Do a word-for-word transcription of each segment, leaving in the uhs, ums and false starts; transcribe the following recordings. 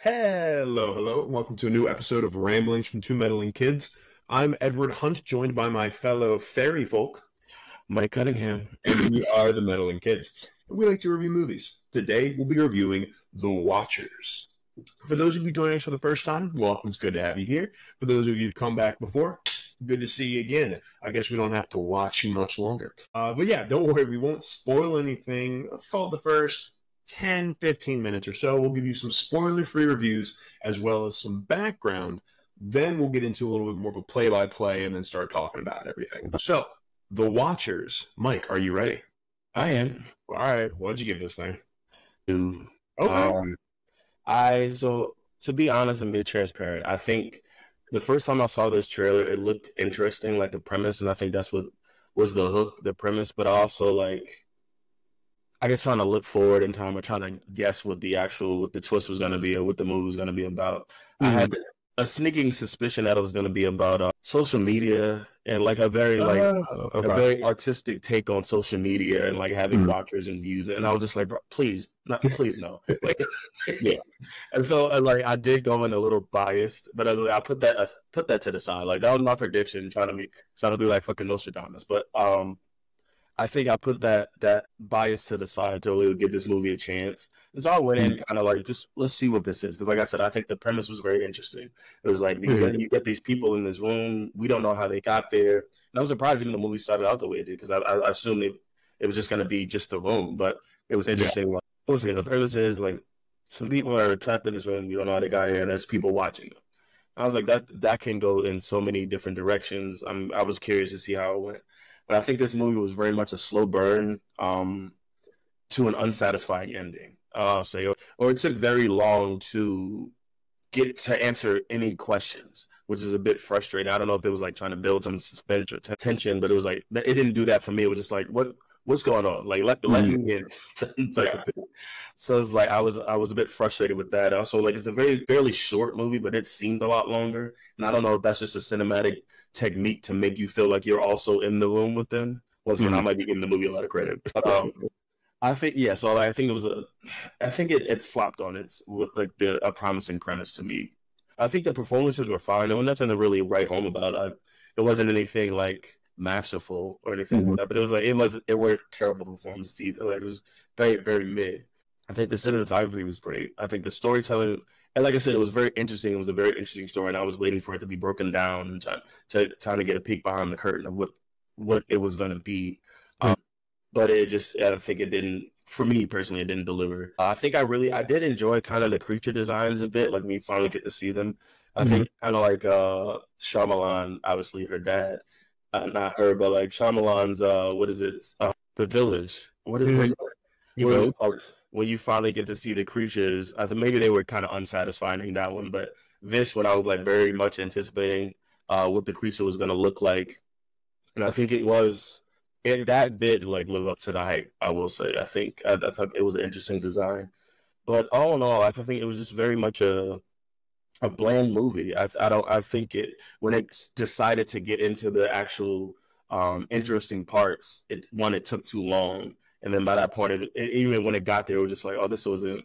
Hello, hello, and welcome to a new episode of Ramblings from Two Meddling Kids. I'm Edward Hunt, joined by my fellow fairy folk, Mike Cunningham, and we are the Meddling Kids. We like to review movies. Today, we'll be reviewing The Watchers. For those of you joining us for the first time, welcome. It's good to have you here. For those of you who've come back before, good to see you again. I guess we don't have to watch you much longer. Uh, but yeah, don't worry, we won't spoil anything. Let's call it the first ten, fifteen minutes or so. We'll give you some spoiler-free reviews as well as some background. Then we'll get into a little bit more of a play-by-play and then start talking about everything. So, The Watchers. Mike, are you ready? I am. All right. What did you give this thing? Two. Okay. Um, I, so, to be honest and be transparent, I think the first time I saw this trailer, it looked interesting, like the premise, and I think that's what was the hook, the premise, but also, like, I guess trying to look forward in time or trying to guess what the actual, what the twist was going to be or what the movie was going to be about. Mm-hmm. I had a sneaking suspicion that it was going to be about uh, social media and like a very, like uh, okay. a very artistic take on social media and like having mm-hmm. watchers and views. And I was just like, bro, please, not, please no. Like, yeah. And so uh, like, I did go in a little biased, but I, I put that, I put that to the side. Like that was my prediction, trying to be, trying to do like fucking Nostradamus. But, um, I think I put that that bias to the side to really give this movie a chance. And so I went in kind of like, just let's see what this is. Because like I said, I think the premise was very interesting. It was like, you get, you get these people in this room. We don't know how they got there. And I was surprised even the movie started out the way it did. Because I, I assumed it, it was just going to be just the room. But it was interesting. Like, what was it? The premise is like, some people are trapped in this room. You don't know how they got here. And there's people watching them. And I was like, that that can go in so many different directions. I'm, I was curious to see how it went. But I think this movie was very much a slow burn um, to an unsatisfying ending. Uh, say, or, or it took very long to get to answer any questions, which is a bit frustrating. I don't know if it was like trying to build some suspense or t tension, but it was like it didn't do that for me. It was just like, what what's going on? Like let let mm-hmm. me in. Yeah. So it's like I was I was a bit frustrated with that. Also, like it's a very fairly short movie, but it seemed a lot longer. And I don't know if that's just a cinematic technique to make you feel like you're also in the room with them. Once again, mm-hmm. I might be giving the movie a lot of credit. Um, I think, yeah, so I think it was a, I think it, it flopped on its, with like the, a promising premise to me. I think the performances were fine. There was nothing to really write home about. I, it wasn't anything like masterful or anything mm-hmm. like that, but it was like, it wasn't, it weren't terrible performances either. Like, it was very, very mid. I think the cinematography was great. I think the storytelling, and like I said, it was very interesting. It was a very interesting story, and I was waiting for it to be broken down and trying to, trying to get a peek behind the curtain of what, what it was going to be. Um, but it just, I think it didn't, for me personally, it didn't deliver. I think I really, I did enjoy kind of the creature designs a bit, like we finally get to see them. I mm-hmm. think kind of like uh, Shyamalan, obviously her dad, uh, not her, but like Shyamalan's, uh, what is it? Uh, The Village. What is it? You know, when you finally get to see the creatures, I think maybe they were kind of unsatisfying in that one, but this one I was like very much anticipating uh, what the creature was going to look like, and I think it was it, that did like live up to the hype. I will say I think I, I thought it was an interesting design, but all in all, I think it was just very much a a bland movie. I, I don't I think it when it decided to get into the actual um, interesting parts, it one it took too long. And then by that point, it, it, even when it got there, it was just like, oh, this wasn't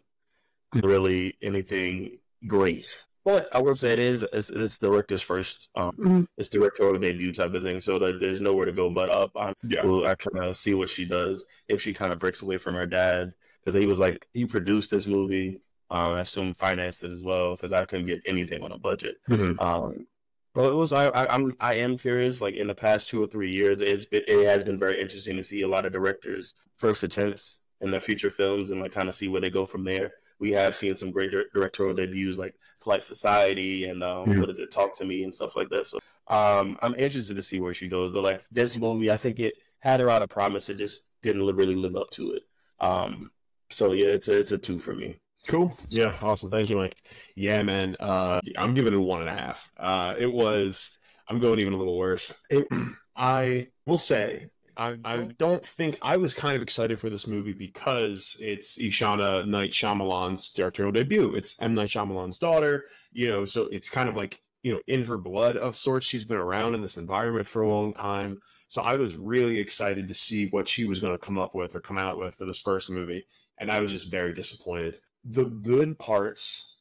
really anything great. But I will say it is it's, it's director's first, um, mm-hmm. it's directorial debut type of thing. So like, there's nowhere to go but up. I, yeah. We'll, I kind of see what she does if she kind of breaks away from her dad, because he was like he produced this movie. Um, I assume financed it as well, because I couldn't get anything on a budget. Mm-hmm. Um, Well, it was. I, I. I'm. I am curious. Like in the past two or three years, it's been. It has been very interesting to see a lot of directors' first attempts in their future films, and like kind of see where they go from there. We have seen some great directorial debuts, like Flight Society and um, yeah. what is it, Talk to Me, and stuff like that. So, um, I'm interested to see where she goes. But like this movie, I think it had her out of promise. It just didn't really live up to it. Um. So yeah, it's a, it's a two for me. Cool. Yeah. Awesome. Thank you, Mike. Yeah, man. Uh, I'm giving it a one and a half. Uh, it was, I'm going even a little worse. It, I will say, I, I don't think I was kind of excited for this movie because it's Ishana Night Shyamalan's directorial debut. It's M. Night Shyamalan's daughter, you know, so it's kind of like, you know, in her blood of sorts. She's been around in this environment for a long time. So I was really excited to see what she was going to come up with or come out with for this first movie. And I was just very disappointed. The good parts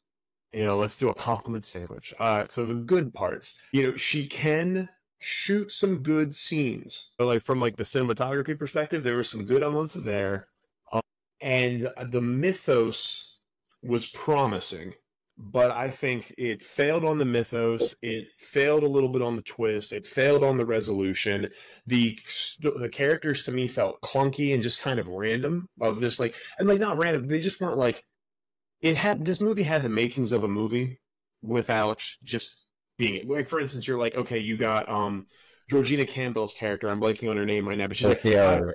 you know, let's do a compliment sandwich. Uh, so the good parts, you know, she can shoot some good scenes. So like from like the cinematography perspective, there were some good elements there. Um, and the mythos was promising, but I think it failed on the mythos. It failed a little bit on the twist. It failed on the resolution. The the characters to me felt clunky and just kind of random of this, like, and like not random. They just weren't like, it had, this movie had the makings of a movie without just being it. Like, for instance, you're like, okay, you got, um, Georgina Campbell's character. I'm blanking on her name right now, but she's like, Kiara.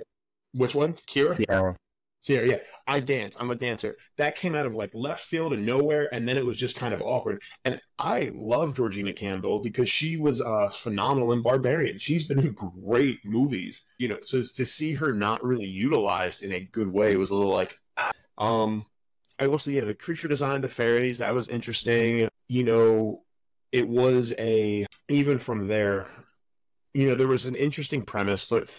Which one? Kiara? Kiara. So yeah, I dance. I'm a dancer. That came out of like left field and nowhere, and then it was just kind of awkward. And I love Georgina Campbell because she was uh, phenomenal in Barbarian. She's been in great movies, you know. So to see her not really utilized in a good way was a little like, um. I will say, yeah, the creature design, the fairies, that was interesting. You know, it was a even from there, you know, there was an interesting premise, but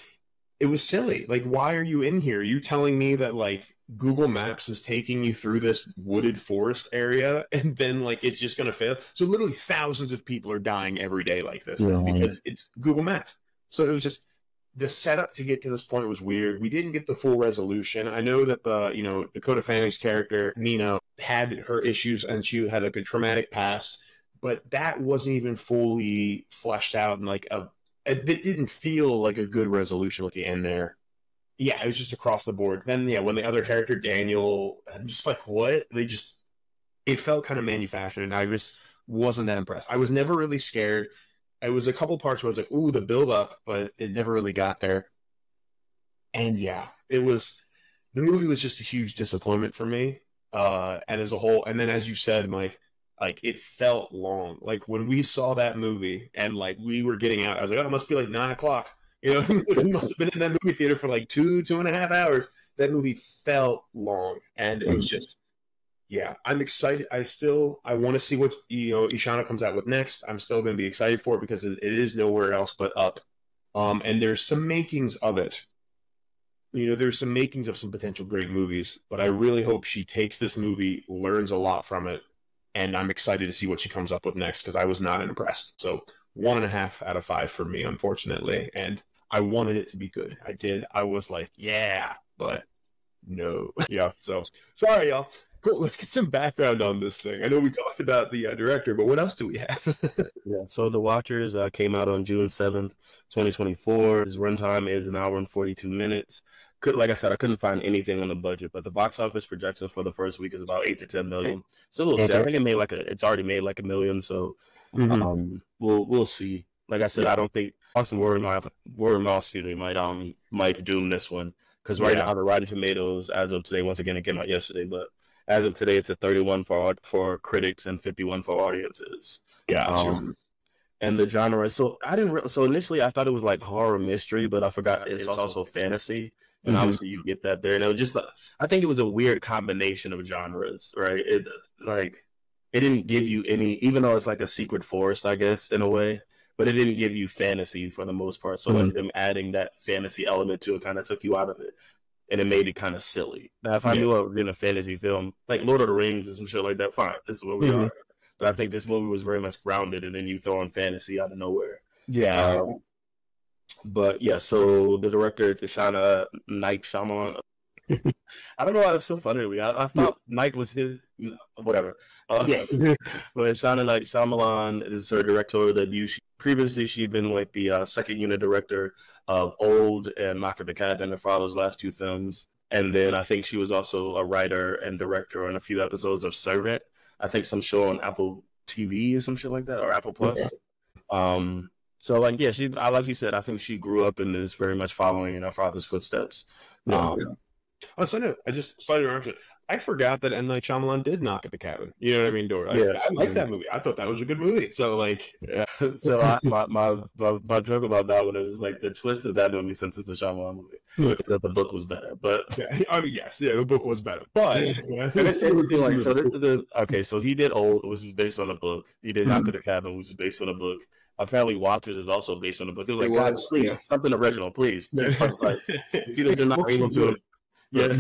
it was silly. Like, why are you in here? You telling me that, like, Google Maps is taking you through this wooded forest area and then, like, it's just going to fail? So literally thousands of people are dying every day like this yeah. because it's Google Maps. So it was just the setup to get to this point was weird. We didn't get the full resolution. I know that, the, you know, Dakota Fanning's character, Nina, had her issues and she had, like, a traumatic past, but that wasn't even fully fleshed out and, like, a it didn't feel like a good resolution at the end there. Yeah, it was just across the board. Then, yeah, when the other character, Daniel, I'm just like, what? They just, it felt kind of manufactured, and I just wasn't that impressed. I was never really scared. It was a couple parts where I was like, ooh, the build-up, but it never really got there. And, yeah, it was, the movie was just a huge disappointment for me, uh, and as a whole. And then, as you said, Mike, like, it felt long. Like, when we saw that movie and, like, we were getting out, I was like, oh, it must be, like, nine o'clock. You know, it must have been in that movie theater for, like, two, two and a half hours. That movie felt long. And it was just, yeah, I'm excited. I still, I want to see what, you know, Ishana comes out with next. I'm still going to be excited for it because it is nowhere else but up. Um, and there's some makings of it. You know, there's some makings of some potential great movies. But I really hope she takes this movie, learns a lot from it, and I'm excited to see what she comes up with next because I was not impressed. So one and a half out of five for me, unfortunately. And I wanted it to be good. I did. I was like, yeah, but no. Yeah, so sorry, y'all. Cool. Let's get some background on this thing. I know we talked about the uh, director, but what else do we have? Yeah, so The Watchers uh, came out on June seventh, twenty twenty-four. His runtime is an hour and forty-two minutes. Could, like I said, I couldn't find anything on the budget, but the box office projection for the first week is about eight to ten million. So we'll see. I think it made like a, it's already made like a million. So mm-hmm. um, we'll we'll see. Like I said, yeah. I don't think Austin Warren Mall Studio might um might doom this one because right yeah. now the Rotten Tomatoes as of today, once again it came out yesterday, but as of today it's a thirty-one for for critics and fifty-one for audiences. Yeah. Um, and the genre. So I didn't. Re so initially I thought it was like horror mystery, but I forgot it's, it's also, also fantasy. And obviously you get that there. And it was just, I think it was a weird combination of genres, right? It, like, it didn't give you any, even though it's like a secret forest, I guess, in a way, but it didn't give you fantasy for the most part. So mm-hmm. like them adding that fantasy element to it kind of took you out of it. And it made it kind of silly. Now, if I yeah. knew I was in a fantasy film, like Lord of the Rings and some shit like that, fine, this is what we mm-hmm. are. But I think this movie was very much grounded, and then you throw in fantasy out of nowhere. Yeah. Um, But yeah, so the director is Ishana Night Shyamalan. I don't know why it's so funny to me. I, I thought yeah. Night was his, you know, whatever. Uh, yeah. But Ishana Night Shyamalan is her directorial debut. She, previously, she'd been like the uh, second unit director of Old and Knock at the Cabin and her father's last two films. And then I think she was also a writer and director on a few episodes of Servant. I think some show on Apple T V or some shit like that, or Apple Plus. Yeah. Um. So, like, yeah, she, I, like you said, I think she grew up in this very much following in her father's footsteps. Yeah, um, yeah. I, started, I just started to I forgot that M. Night Shyamalan did Knock at the Cabin. You know what I mean, Dora? Yeah. I, I like that movie. I thought that was a good movie. So, like, yeah. So, I, my, my, my, my joke about that one is, like, the twist of that movie since it's a Shyamalan movie is that the book was better. But, yeah. I mean, yes, yeah, the book was better. But, yeah. And it's, it's like, so this is the, okay, so he did Old, which was based on a book. He did Knock at the Cabin, which was based on a book. Apparently, Watchers is also based on the book. It was like, it was, God, please, yeah. something original, please. Yeah. Like, you know, you're not able to, yeah.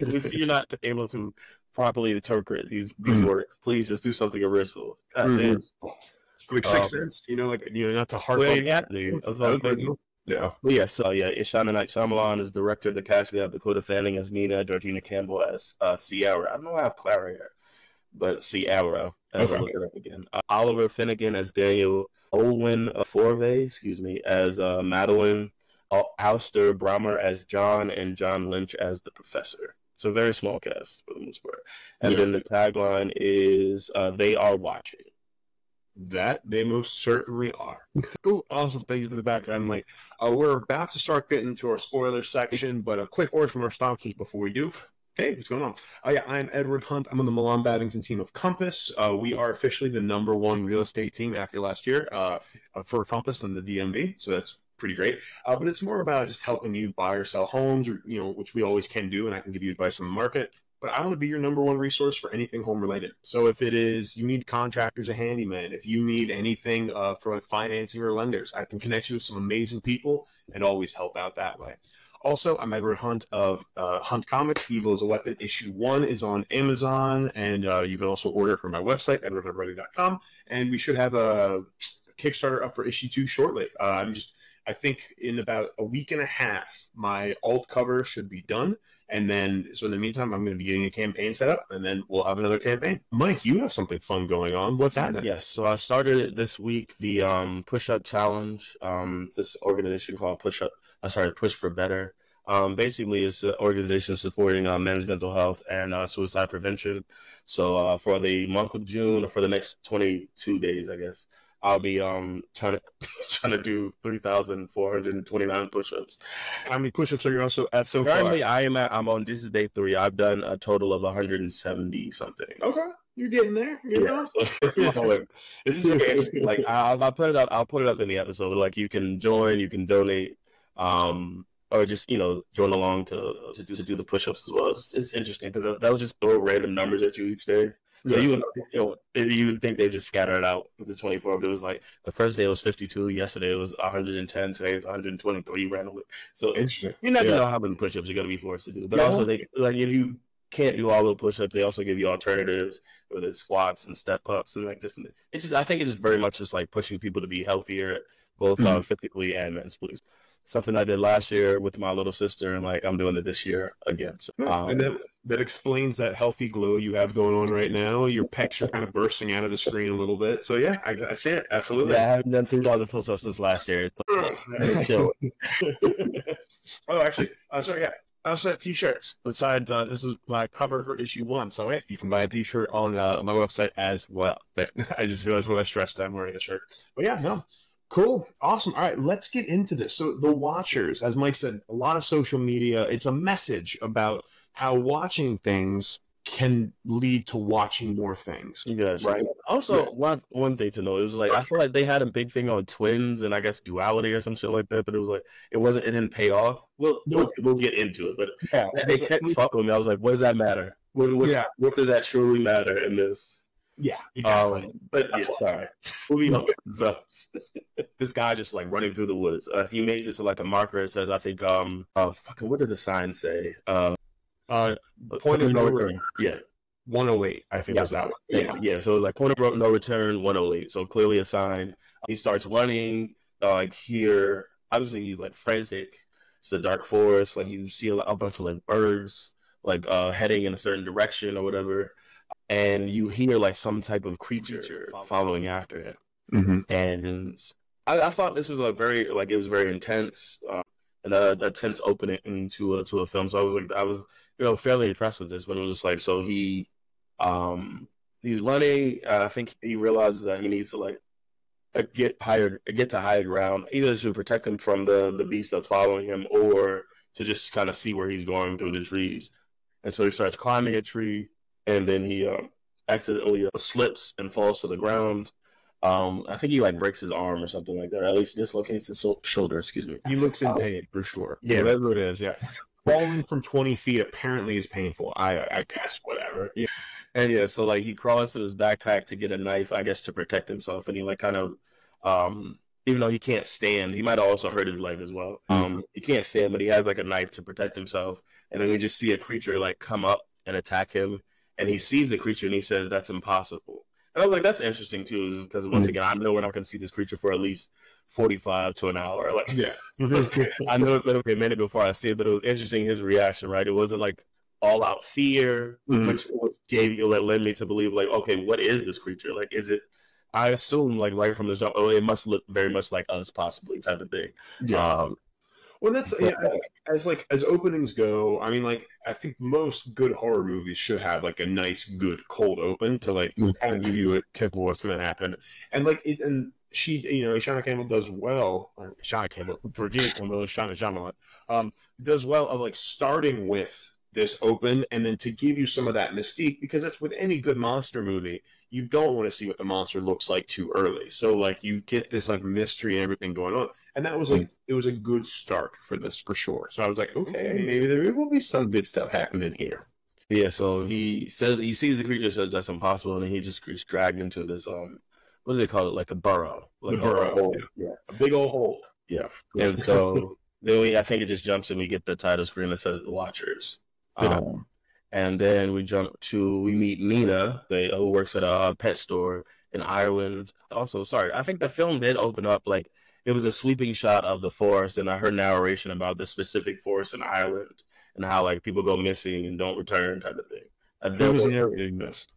you see, you're not able to properly interpret these these mm-hmm. words. Please just do something original. God damn. Mm-hmm. Like Sixth um, Sense, you know, like you know, not to harp well, on yeah, that. Yeah. Yeah. So yeah, Ishana Night Shyamalan is director. The cast we have Dakota Fanning as Nina, Georgina Campbell as uh, Sierra. I don't know why I have Clara here, but Sierra. As okay. I look it up again. Uh, Oliver Finnegan as Daniel. Olwen Fouéré, excuse me, as uh, Madeline. Alistair Brammer as John, and John Lynch as the Professor. So very small cast for the most part. And yeah. then the tagline is uh, "They are watching." That they most certainly are. Two awesome things in the background. Like, uh, we're about to start getting into our spoiler section, but a quick word from our sponsors before we do. Hey, what's going on? Oh, yeah, I'm Edward Hunt. I'm on the Milan Baddington team of Compass. Uh, we are officially the number one real estate team after last year uh, for Compass and the D M V. So that's pretty great. Uh, but it's more about just helping you buy or sell homes, or, you know, which we always can do, and I can give you advice on the market. But I want to be your number one resource for anything home-related. So if it is you need contractors, a handyman, if you need anything uh, for like financing or lenders, I can connect you with some amazing people and always help out that way. Also, I'm Edward Hunt of uh, Hunt Comics. Evil is a Weapon Issue one is on Amazon, and uh, you can also order from my website, edward hunt writing dot com, and we should have a Kickstarter up for Issue two shortly. Uh, I'm just... I think in about a week and a half, my alt cover should be done. And then, so in the meantime, I'm going to be getting a campaign set up, and then we'll have another campaign. Mike, you have something fun going on. What's happening? Yes, so I started this week the um, Push-Up Challenge, um, this organization called Push-Up, uh, sorry, Push for Better. Um, basically, it's an organization supporting uh, men's mental health and uh, suicide prevention. So uh, for the month of June, or for the next twenty-two days, I guess, I'll be um trying to trying to do three thousand four hundred and twenty nine push-ups. How many push-ups are you also at so far? Currently, I am at. I'm on. This is day three. I've done a total of one hundred and seventy something. Okay, you're getting there. You're yeah. Awesome. This is okay. Like I'll, I'll put it up. I'll put it up in the episode. Like you can join. You can donate. Um. Or just, you know, join along to to do, to do the push-ups as well. It's, it's interesting because that was just throw random numbers at you each day. So yeah. you, would, you know, you would think they just scatter it out with the twenty-four. But it was like the first day was fifty-two. Yesterday it was one hundred ten. Today it's one hundred twenty-three randomly. So interesting. You're not yeah. gonna know how many push-ups you're gonna be forced to do. But no. also they like if you can't do all the push-ups, they also give you alternatives, whether it's squats and step-ups and like different. It's just I think it's just very much just like pushing people to be healthier, both mm-hmm. uh, physically and mentally. Something I did last year with my little sister, and like I'm doing it this year again. So, um, and that, that explains that healthy glow you have going on right now. Your pecs are kind of bursting out of the screen a little bit. So yeah, I, I see it absolutely. Yeah, I haven't done three thousand push-ups since last year. It's like, oh, actually, uh, sorry, yeah. I also have t-shirts. Besides, uh, this is my cover for issue one, so hey, you can buy a t-shirt on uh, my website as well. But I just realized when I stressed I'm wearing a shirt. But yeah, no. Cool. Awesome. All right, let's get into this. So The Watchers, as Mike said, a lot of social media. It's a message about how watching things can lead to watching more things. Yes. Right. Also, yeah. one, one thing to note, it was like, I feel like they had a big thing on twins and I guess duality or some shit like that, but it was like, it wasn't, it didn't pay off. We'll, we'll, we'll get into it, but yeah. they kept fucking with me. I was like, what does that matter? What, what, yeah. what does that truly matter in this? Yeah, exactly. Um, but yeah, sorry. We'll be on. So this guy just like running through the woods. Uh, he made it to like a marker. It says, I think, um, uh, fucking, what did the sign say? Uh, uh, point of no return. Yeah, one oh eight. I think yeah. was that one. Yeah. yeah, yeah. So it was like point of no return, one oh eight. So clearly a sign. He starts running. Uh, like here, obviously he's like frantic. It's a dark forest. Like you see a, a bunch of like birds, like uh, heading in a certain direction or whatever. And you hear like some type of creature, creature following, following after him. Mm-hmm. And I, I thought this was like very, like it was very intense um, and a, a tense opening into a, to a film. So I was like, I was, you know, fairly impressed with this, but it was just like, so he, um, he's running. Uh, I think he realizes that he needs to like get higher, get to higher ground, either to protect him from the, the beast that's following him or to just kind of see where he's going through the trees. And so he starts climbing a tree. And then he um, accidentally uh, slips and falls to the ground. Um, I think he like breaks his arm or something like that. Or at least dislocates his shoulder. Excuse me. He looks in um, pain for sure. Yeah, that's what it is. Yeah, falling from twenty feet apparently is painful. I I guess whatever. Yeah. And yeah, so like he crawls to his backpack to get a knife, I guess, to protect himself. And he like kind of, um, even though he can't stand, he might have also hurt his leg as well. Um, he can't stand, but he has like a knife to protect himself. And then we just see a creature like come up and attack him. and he sees the creature and he says, that's impossible. And I was like, that's interesting too, because once again, I know we're not going to see this creature for at least forty-five to an hour. Like, yeah, I know it's going to be a minute before I see it, but it was interesting his reaction, right? It wasn't like all out fear, mm-hmm. which, which gave you, that led me to believe, like, okay, what is this creature? Like, is it? I assume, like, right from the jump, oh, it must look very much like us, possibly, type of thing. Yeah. Um, well, that's but, yeah, as like as openings go. I mean, like, I think most good horror movies should have like a nice, good cold open to like kind of give you a tip of what's going to happen. And like, it, and she, you know, Ishana Campbell does well. Or Ishana Campbell, Georgina Campbell, Ishana Shyamalan, um, does well of like starting with this open, and then to give you some of that mystique, because that's with any good monster movie, you don't want to see what the monster looks like too early. So like you get this like mystery and everything going on, and that was like it was a good start for this for sure. So I was like, okay, maybe there will be some good stuff happening here. Yeah. So he says he sees the creature, says that's impossible, and then he just gets dragged into this um, what do they call it? Like a burrow, like a burrow, hole. Yeah. Yeah, a big old hole. Yeah. And so then we, I think it just jumps and we get the title screen that says The Watchers. Um, and then we jump to, we meet Nina, who works at a pet store in Ireland. Also, sorry, I think the film did open up, like, it was a sweeping shot of the forest, and I heard narration about the specific forest in Ireland and how, like, people go missing and don't return type of thing. And who was narrating this?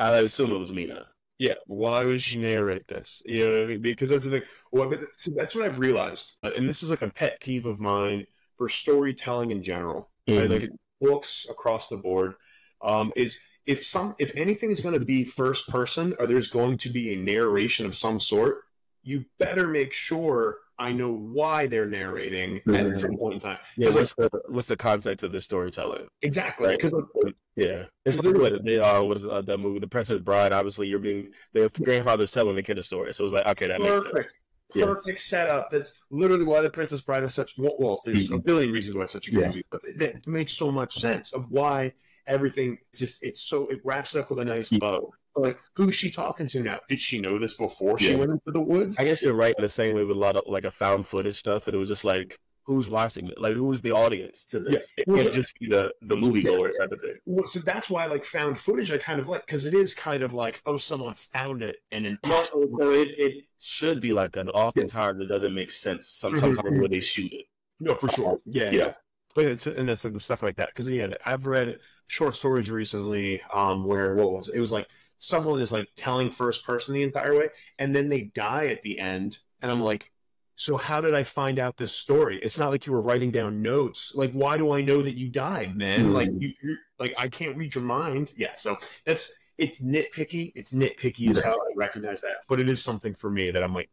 I assume it was Nina. Yeah, why would she narrate this? You know what I mean? Because that's the thing. Well, but that's what I've realized, and this is, like, a pet peeve of mine for storytelling in general. Mm-hmm. Right? Like, books across the board um, is if some if anything is going to be first person or there's going to be a narration of some sort, you better make sure I know why they're narrating mm-hmm. at some point in time. Yeah, what's, like, the, what's the context of the storytelling? Exactly. Right? Cause, like, yeah, it's like what they are. Was uh, that movie The Princess Bride? Obviously, you're being their grandfather's telling the kid a story, so it was like okay, that perfect. Makes sense. Perfect yeah. setup. That's literally why The Princess Bride is such. Well, there's a billion reasons why it's such a good yeah. movie, but that makes so much sense of why everything just it's so it wraps up with a nice yeah. bow. Like, who's she talking to now? Did she know this before yeah. she went into the woods? I guess you're right in the same way with a lot of like a found footage stuff, and it was just like, who's watching it? Like, who's the audience to this? Yeah. It can't just be the, the moviegoer yeah. type of thing. Well, so that's why, like, found footage I kind of like, because it is kind of like, oh, someone found it. And then also, so it, it should be like that. Oftentimes, yeah. it doesn't make sense Some, sometimes where they shoot it. No, for sure. Yeah. Yeah. yeah. But it's, and it's and stuff like that. Because, yeah, I've read short stories recently um, where, what was it? It was like, someone is, like, telling first person the entire way, and then they die at the end. And I'm like, so how did I find out this story? It's not like you were writing down notes. Like, why do I know that you died, man? Mm. Like, you, you're, like I can't read your mind. Yeah, so that's it's nitpicky. It's nitpicky is how I recognize that. But it is something for me that I'm like.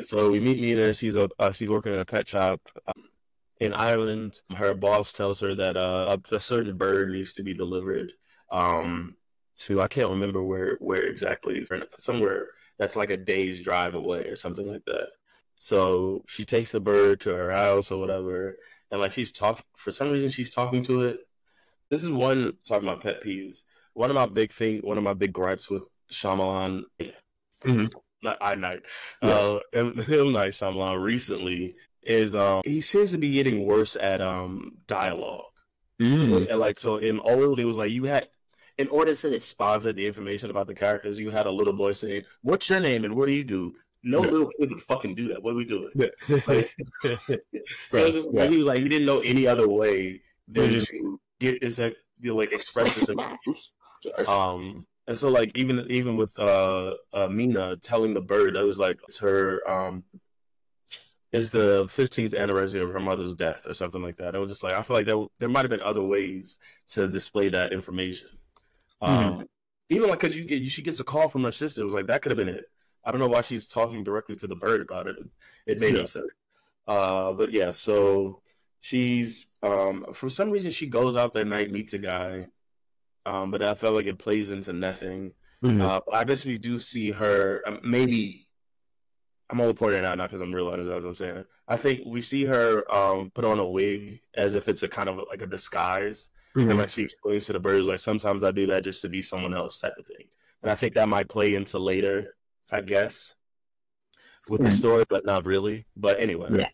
So we meet Nina. She's a uh, she's working at a pet shop um, in Ireland. Her boss tells her that uh, a certain bird needs to be delivered. Um, to I can't remember where where exactly. Somewhere. That's like a day's drive away or something like that. So she takes the bird to her house or whatever. And like she's talking, for some reason she's talking to it. This is one, talking about pet peeves. One of my big thing, one of my big gripes with Shyamalan, mm-hmm. not I Night, yeah. uh, M. Night Shyamalan recently is, um, he seems to be getting worse at um, dialogue. Mm. And like, so in Old, it was like you had, in order to exposit the information about the characters, you had a little boy saying, "What's your name and what do you do?" No, no. Little kid would fucking do that. What are we doing? Yeah. Like, so right. just, yeah. he like he didn't know any other way than just get is that you know, like express his emotions. Um, and so like even even with uh, uh, Mina telling the bird, I was like, it's her. Um, it's the fifteenth anniversary of her mother's death or something like that. I was just like, I feel like that, there might have been other ways to display that information. Um, mm-hmm. Even like because you get she gets a call from her sister. It was like that could have been it. I don't know why she's talking directly to the bird about it. It made no yeah. sense. Uh, but yeah, so she's um, for some reason she goes out that night, meets a guy, um, but I felt like it plays into nothing. Mm-hmm. Uh, I guess we do see her. Um, maybe I'm only pointing it out now because I'm realizing that's what I'm saying. I think we see her um, put on a wig as if it's a kind of like a disguise. Mm-hmm. And like she explains to the bird, like, sometimes I do that just to be someone else type of thing. And I think that might play into later, I guess, with the story, but not really. But anyway,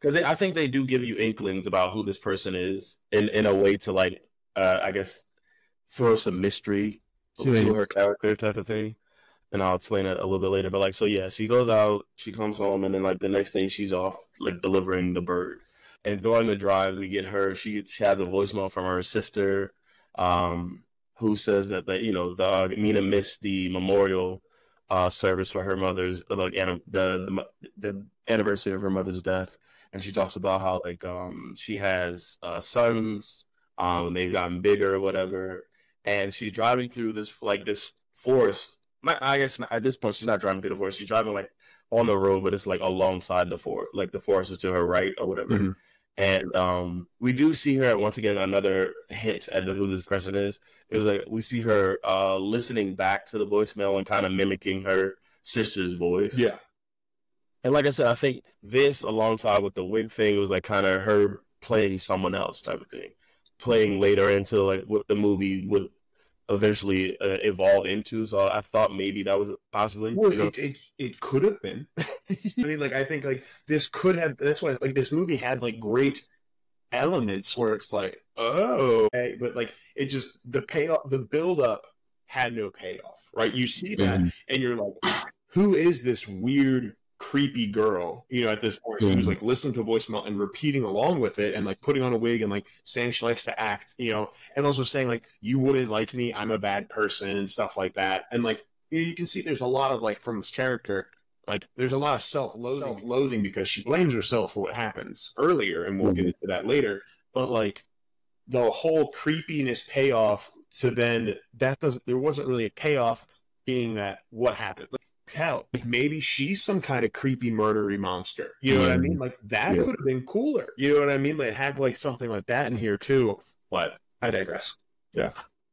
because yeah. I think they do give you inklings about who this person is in, in a way to, like, uh, I guess, throw some mystery to her character type of thing. And I'll explain it a little bit later. But, like, so, yeah, she goes out, she comes home, and then, like, the next day she's off, like, delivering the bird. And during the drive, we get her, she, she has a voicemail from her sister, um, who says that, the, you know, the, uh, Nina missed the memorial uh, service for her mother's, like, the, the, the anniversary of her mother's death. And she talks about how, like, um, she has uh, sons, um, they've gotten bigger or whatever. And she's driving through this, like, this forest. I guess at this point, she's not driving through the forest. She's driving, like, on the road, but it's, like, alongside the forest. Like, the forest is to her right or whatever. Mm-hmm. And um, we do see her, once again, another hint at who this person is. It was, like, we see her uh, listening back to the voicemail and kind of mimicking her sister's voice. Yeah. And like I said, I think this, alongside with the wig thing, was, like, kind of her playing someone else type of thing. Playing later into, like, what the movie would eventually uh, evolve into, so I thought maybe that was possibly. Well, you know? it, it it could have been. I mean, like, I think, like, this could have. That's why, like, this movie had, like, great elements where it's like, oh, okay, but, like, it just, the payoff, the build up had no payoff, right? You see that, mm. and you're like, who is this weird, creepy girl? You know, at this point, mm. who's, like, listening to voicemail and repeating along with it, and, like, putting on a wig and, like, saying she likes to act, you know, and also saying, like, you wouldn't like me, I'm a bad person, and stuff like that. And, like, you know, you can see there's a lot of, like, from this character, like, there's a lot of self-loathing, self-loathing because she blames herself for what happens earlier, and we'll mm. get into that later. But, like, the whole creepiness payoff to then that doesn't. There wasn't really a payoff, being that what happened. Like, hell, maybe she's some kind of creepy murdery monster. You know mm. what I mean? Like, that yeah. could have been cooler. You know what I mean? Like, had, like, something like that in here too. But I digress. Yeah.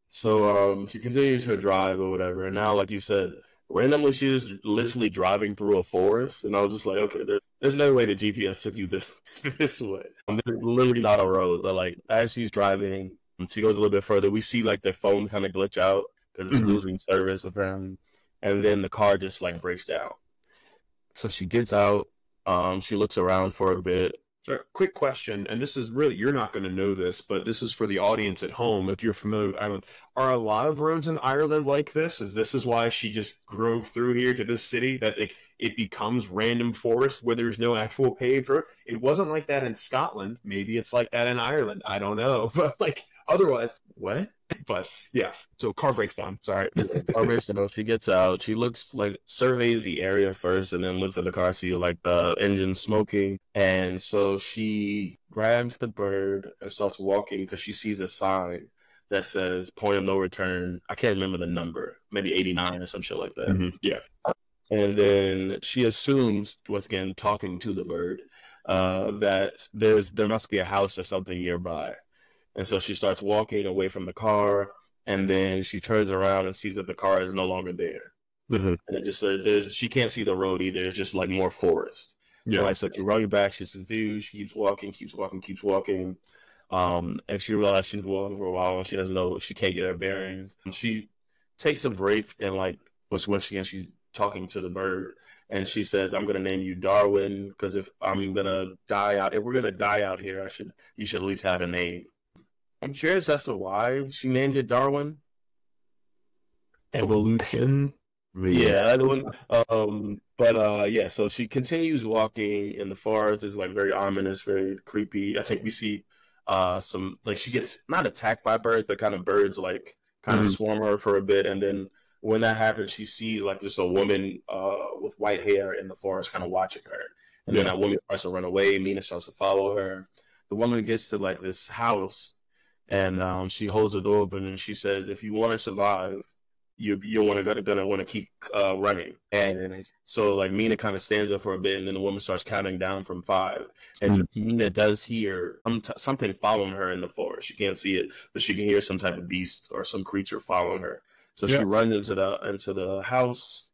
So um, she continues her drive or whatever, and now, like you said, randomly she was literally driving through a forest, and I was just like, okay, there, there's no way the G P S took you this this way. I mean, it's literally not a road. But, like, as she's driving, she goes a little bit further. We see, like, their phone kind of glitch out because it's losing service apparently. And then the car just, like, breaks down. So she gets out. Um, she looks around for a bit. Sure. Quick question, and this is really, you're not going to know this, but this is for the audience at home, if you're familiar with Ireland. Are a lot of roads in Ireland like this? Is this is why she just drove through here to this city, that it, it becomes random forest where there's no actual paved road? It wasn't like that in Scotland. Maybe it's like that in Ireland. I don't know. But, like, otherwise, what? But, yeah. So car breaks down. Sorry. Car breaks down. She gets out. She looks, like, surveys the area first and then looks at the car, see, like, the engine smoking. And so she grabs the bird and starts walking because she sees a sign that says point of no return. I can't remember the number. Maybe eighty-nine or some shit like that. Mm-hmm. Yeah. And then she assumes, once again, talking to the bird, uh, that there's there must be a house or something nearby. And so she starts walking away from the car, and then she turns around and sees that the car is no longer there. Mm-hmm. And it just, uh, there's, she can't see the road either. It's just, like, more forest. Yeah. And, like, so she's running back. She's confused. She keeps walking, keeps walking, keeps walking. Um, and she realizes she's walking for a while, and she doesn't know. She can't get her bearings. She takes a break, and, like, once again, she's talking to the bird. And she says, I'm going to name you Darwin, because if I'm going to die out, if we're going to die out here, I should, you should at least have a name. I'm curious as to why she named it Darwin. Evolution. Yeah, that one. Um, but uh, yeah, so she continues walking in the forest. It's, like, very ominous, very creepy. I think we see uh, some, like, she gets not attacked by birds, but kind of birds, like, kind of mm-hmm. swarm her for a bit. And then when that happens, she sees, like, just a woman uh, with white hair in the forest kind of watching her. And yeah. then that woman starts to run away. Mina starts to follow her. The woman gets to, like, this house. And um, she holds the door open, and she says, "If you want to survive, you you're want to gonna want to keep uh, running." And so, like, Mina kind of stands up for a bit, and then the woman starts counting down from five. And mm-hmm. Mina does hear something following her in the forest. She can't see it, but she can hear some type of beast or some creature following her. So yeah. she runs into the into the house,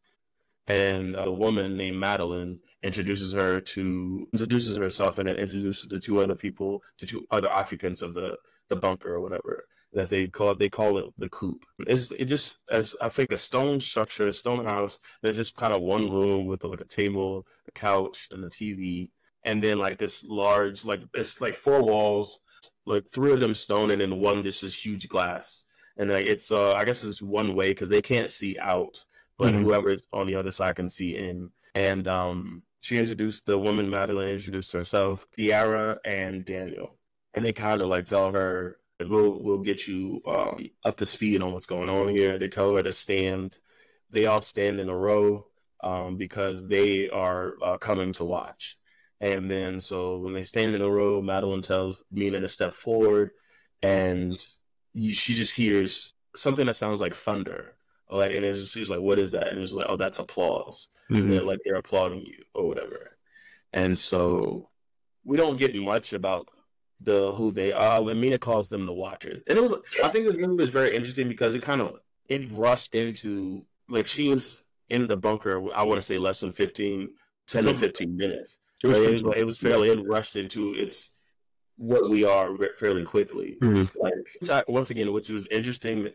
and a woman named Madeline introduces her to introduces herself, and it introduces the two other people, the two other occupants of the. the bunker or whatever, that they call it, they call it the coop. It's it just, as I think, a stone structure, a stone house. There's just kind of one room with, like, a table, a couch, and a T V. And then, like, this large, like, it's like four walls, like three of them stone, and then one just this huge glass. And like it's, uh, I guess it's one way because they can't see out, but mm-hmm. whoever's on the other side can see in. And um, she introduced the woman, Madeline introduced herself, Tiara and Daniel. And they kind of like tell her, we'll, we'll get you um, up to speed on what's going on here. They tell her to stand. They all stand in a row um, because they are uh, coming to watch. And then so when they stand in a row, Madeline tells Mina to step forward, and you, she just hears something that sounds like thunder. Like, and it's just, she's like, what is that? And it's like, oh, that's applause. Mm-hmm. And they're like, they're applauding you or whatever. And so we don't get much about the who they are. When Mina calls them the Watchers. And it was, I think this movie was very interesting because it kind of, it rushed into, like, she was in the bunker, I want to say less than fifteen, ten to fifteen minutes. It was, it was, it was fairly it rushed into its what we are fairly quickly. Mm-hmm. Like once again, which was interesting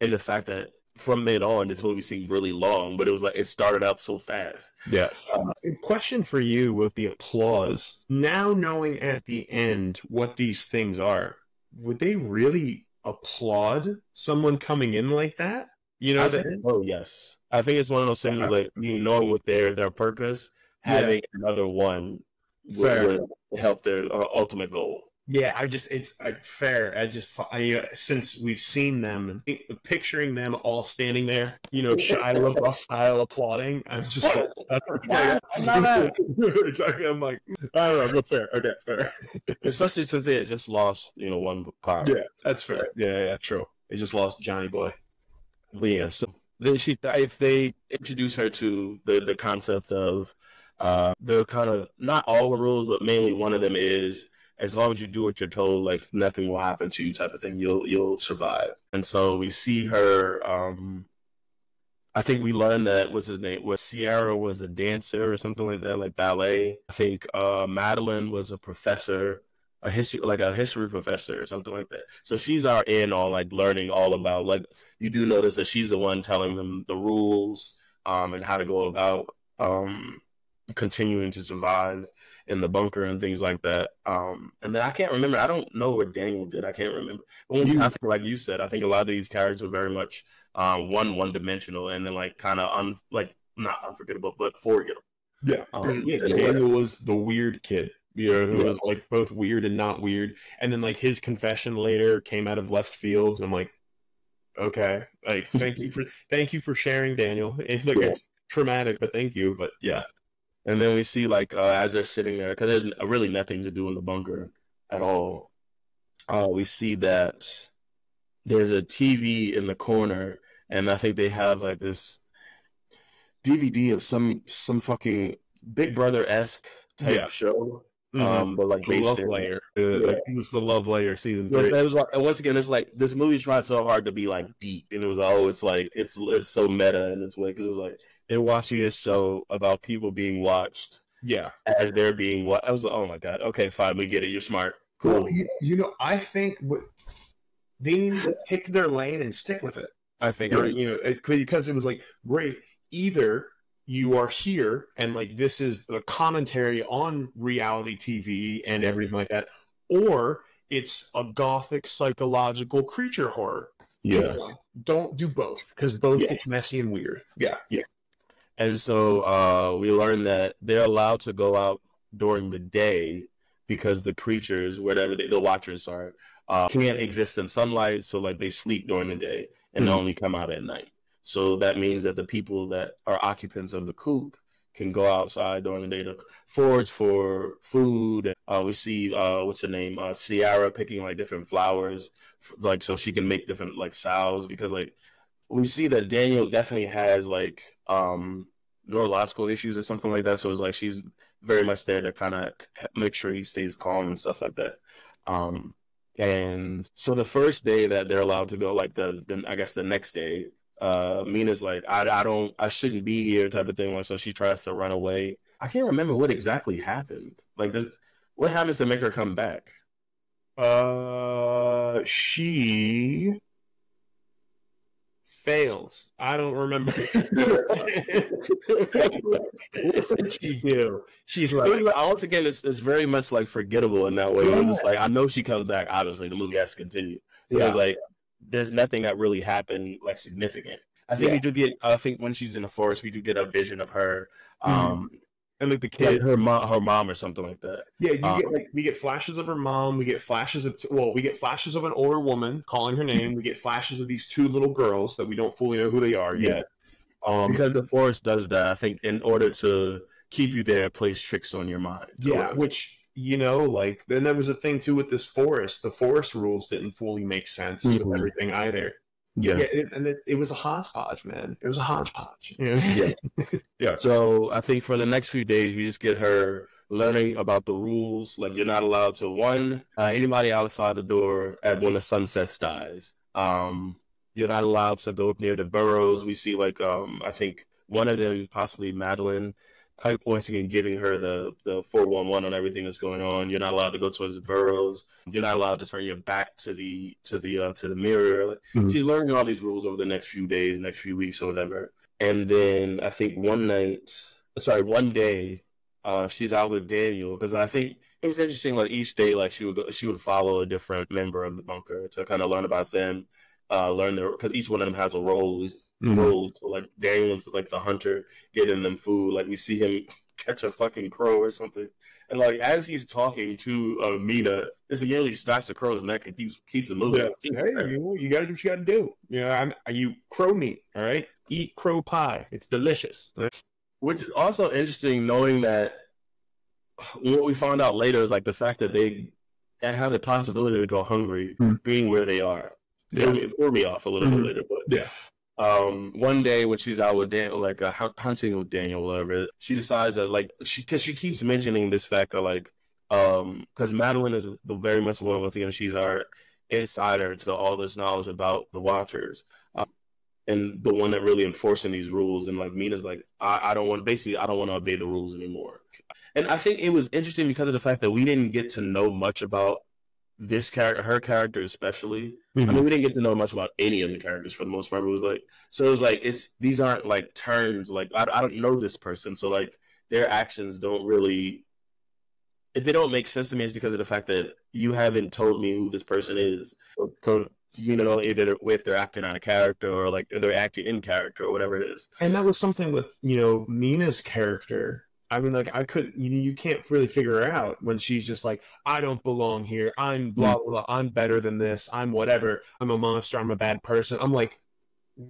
in the fact that from mid on, this movie seemed really long, but it was like it started out so fast. Yeah. Uh, question for you with the applause. Now knowing at the end what these things are, would they really applaud someone coming in like that? You know, think, oh yes, I think it's one of those things uh, like you know what their their purpose. Having yeah. another one would, would help their uh, ultimate goal. Yeah, I just, it's uh, fair. I just, I, uh, since we've seen them, picturing them all standing there, you know, Shia LaBeouf style applauding, I'm just like, that's yeah, I'm, not that. I'm like, I don't know, but fair. Okay, fair. Especially since they had just lost, you know, one power. Yeah, that's fair. Yeah, yeah, true. They just lost Johnny Boy. But yeah, so then she, if they introduce her to the, the concept of, Uh, they're kind of not all the rules, but mainly one of them is as long as you do what you're told, like nothing will happen to you, type of thing. You'll you'll survive. And so we see her. Um, I think we learned that what's his name was Sierra was a dancer or something like that, like ballet. I think uh, Madeline was a professor, a history like a history professor or something like that. So she's our in on like learning all about like you do notice that she's the one telling them the rules um, and how to go about. Um, continuing to survive in the bunker and things like that. Um, and then I can't remember. I don't know what Daniel did. I can't remember. But you, I think, like you said, I think a lot of these characters are very much uh, one, one-dimensional and then like kind of, un like, not unforgettable, but forgettable. Yeah. Um, yeah Daniel was the weird kid, you know, who yeah. was like both weird and not weird. And then like his confession later came out of left field. And I'm like, okay, like, thank you for, thank you for sharing, Daniel. It, like, yeah. It's traumatic, but thank you. But yeah. And then we see, like, uh, as they're sitting there, because there's really nothing to do in the bunker at all, uh, we see that there's a T V in the corner, and I think they have, like, this D V D of some some fucking Big Brother-esque type yeah. show. Mm-hmm. um, but, like, the based Love in, Layer. Uh, yeah. Like, it was the Love Layer season three. It was like, once again, it's like, this movie tried so hard to be, like, deep, and it was, oh, it's, like, it's, it's so meta in this way, because it was, like, they're watching a show about people being watched. Yeah. As they're being watched. I was like, oh my God. Okay, fine. We get it. You're smart. Cool. Well, you, you know, I think they need to pick their lane and stick with it. I think. Yeah. Or, you know, it, because it was like, great. Either you are here and like this is the commentary on reality T V and everything like that, or it's a gothic psychological creature horror. Yeah. Don't, don't do both because both yeah. get messy and weird. Yeah. Yeah. And so uh, we learned that they're allowed to go out during the day because the creatures, whatever they, the watchers are, uh, can't exist in sunlight. So like they sleep during the day and mm-hmm. they only come out at night. So that means that the people that are occupants of the coop can go outside during the day to forage for food. Uh, we see, uh, what's her name? Uh, Ciara picking like different flowers, like so she can make different like salves because like, we see that Daniel definitely has, like, um, neurological issues or something like that. So it's like she's very much there to kind of make sure he stays calm and stuff like that. Um, and so the first day that they're allowed to go, like, the, the I guess the next day, uh, Mina's like, I, I don't, I shouldn't be here type of thing. Like, so she tries to run away. I can't remember what exactly happened. Like, does, what happens to make her come back? Uh, she... fails. I don't remember. What did she do? She's like, like all again, it's, it's very much like forgettable in that way. Yeah. It's just like, I know she comes back. Obviously, the movie has to continue. But yeah, it's like there's nothing that really happened like significant. I think yeah. we do get. I think when she's in the forest, we do get a vision of her. Um, mm-hmm. And like the kid, like her mom, her mom, or something like that. Yeah, you um, get like we get flashes of her mom. We get flashes of well, we get flashes of an older woman calling her name. We get flashes of these two little girls that we don't fully know who they are yet. Yeah. Um, because the forest does that, I think, in order to keep you there, it plays tricks on your mind. Yeah, which you know, like then there was a thing too with this forest. The forest rules didn't fully make sense mm-hmm. with everything either. Yeah, yeah it, and it, it was a hodgepodge, man. It was a hodgepodge. You know? Yeah, yeah. So I think for the next few days, we just get her learning about the rules. Like you're not allowed to one uh, anybody outside the door at when the sunset dies. Um, you're not allowed to go up near the burrows. We see like um, I think one of them, possibly Madeline, kind of pointing and giving her the the four one one on everything that's going on. You're not allowed to go towards the burrows. You're not allowed to turn your back to the to the uh, to the mirror. Mm-hmm. She's learning all these rules over the next few days, next few weeks, or whatever. And then I think one night, sorry, one day, uh, she's out with Daniel because I think it was interesting. Like each day, like she would go, she would follow a different member of the bunker to kind of learn about them, uh, learn their because each one of them has a role. Mm-hmm. Role. So like Daniel's like the hunter getting them food. Like we see him catch a fucking crow or something, and like as he's talking to uh, Mina, this nearly stops the crow's neck and keeps keeps it moving. Yeah. Hey, you, you gotta do what you gotta do. You know, I'm you crow meat. All right, eat crow pie. It's delicious. Which is also interesting, knowing that what we found out later is like the fact that they have the possibility to go hungry, mm-hmm. being where they are. Yeah. It threw me off a little mm-hmm. bit later, but yeah. Um, one day when she's out with Daniel, like uh, hunting with Daniel, whatever, she decides that like she because she keeps mentioning this fact that like um because Madeline is the very much one once again she's our insider to all this knowledge about the Watchers um, and the one that really enforcing these rules and like Mina's like I, I don't want basically I don't want to obey the rules anymore. And I think it was interesting because of the fact that we didn't get to know much about this character, her character especially. Mm-hmm. I mean, we didn't get to know much about any of the characters for the most part. It was like, so it was like, it's these aren't like terms. Like, I, I don't know this person, so like their actions don't really, if they don't make sense to me, it's because of the fact that you haven't told me who this person is. So you know, either if they're acting on a character or like or they're acting in character or whatever it is. And that was something with you know Mina's character. I mean, like, I couldn't, you you can't really figure her out when she's just like, I don't belong here. I'm blah, blah, blah. I'm better than this. I'm whatever. I'm a monster. I'm a bad person. I'm like,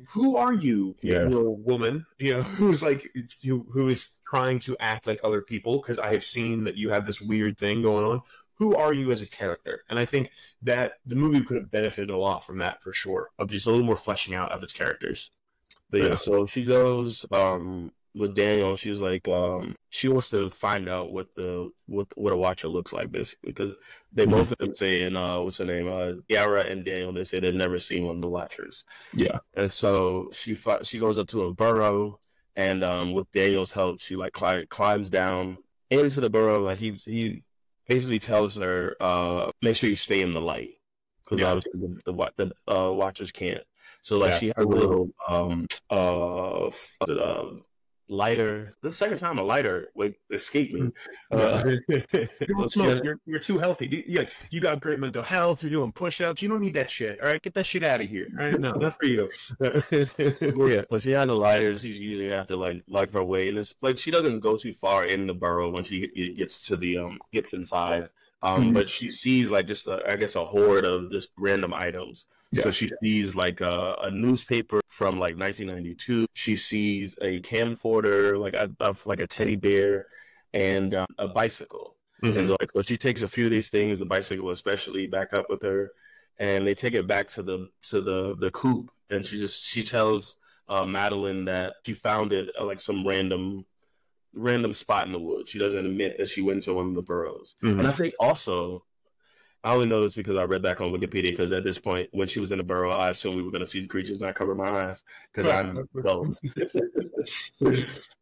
who are you, yeah. little woman? You know, who's like, who, who is trying to act like other people because I have seen that you have this weird thing going on. Who are you as a character? And I think that the movie could have benefited a lot from that for sure, of just a little more fleshing out of its characters. But yeah, yeah. so she goes, um, with Daniel, she's like, um, she wants to find out what the what what a Watcher looks like, basically, because they both of them say, and uh, what's her name, uh, Yara and Daniel, they say they've never seen one of the Watchers. Yeah, and so she she goes up to a burrow, and um, with Daniel's help, she like cl climbs down into the burrow. Like he he basically tells her, uh, make sure you stay in the light, because yeah. obviously the the, the uh, Watchers can't. So like yeah. she has a little um uh. uh lighter. This is the second time a lighter like escaped me. Uh, you're, you're too healthy. Dude. You, you got great mental health. You're doing push-ups. You don't need that shit. All right, get that shit out of here. All right, no, not for you. Yeah, but she had the lighters. She's usually have to like light her way, and it's like she doesn't go too far in the burrow when she gets to the um gets inside. Um, mm-hmm. But she sees like just a, I guess a horde of just random items. Yeah. So she sees like a, a newspaper from like nineteen ninety-two. She sees a camcorder, like a, a like a teddy bear, and um, a bicycle. Mm-hmm. And so, like, so she takes a few of these things, the bicycle especially, back up with her, and they take it back to the to the the coop. And she just she tells uh, Madeline that she found it at, like some random. random spot in the woods. She doesn't admit that she went to one of the burrows. Mm-hmm. And I think also I only know this because I read back on Wikipedia, because at this point, when she was in the burrow, I assumed we were going to see the creatures, and I covered my eyes because I'm adults.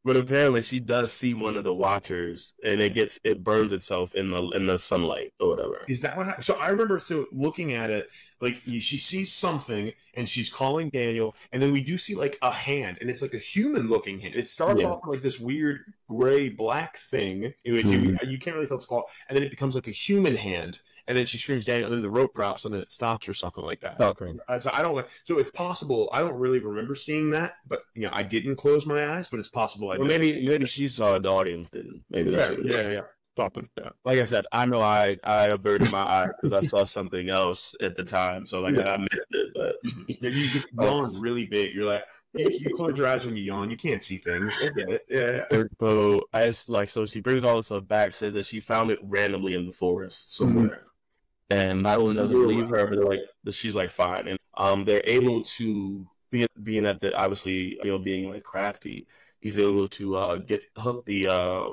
But apparently she does see one of the Watchers, and it gets it burns itself in the in the sunlight or whatever. Is that what happened? So I remember so looking at it, like she sees something, and she's calling Daniel, and then we do see like a hand, and it's like a human-looking hand. It starts yeah. off like this weird gray-black thing, in which mm-hmm. you, you can't really tell it's called, and then it becomes like a human hand, and then she screams Daniel, and then the rope drops, and then it stops or something like that. Oh, great. So I don't. So it's possible. I don't really remember seeing that, but you know, I didn't close my eyes, but it's possible. I well, maybe maybe she saw it. The audience didn't. Maybe that's yeah, what it yeah, yeah. Popping. Yeah. Like I said, I know I I averted my eyes because I saw something else at the time, so like yeah. I missed it. But you, you yawn really big. You're like, you close your eyes when you yawn. You can't see things. I get it. Yeah. yeah. So I just, like so she brings all this stuff back. Says that she found it randomly in the forest somewhere. Mm-hmm. And Madeline doesn't believe her, but like she's like fine, and um, they're able to be being at the obviously you know being like crafty. He's able to uh, get hook the uh,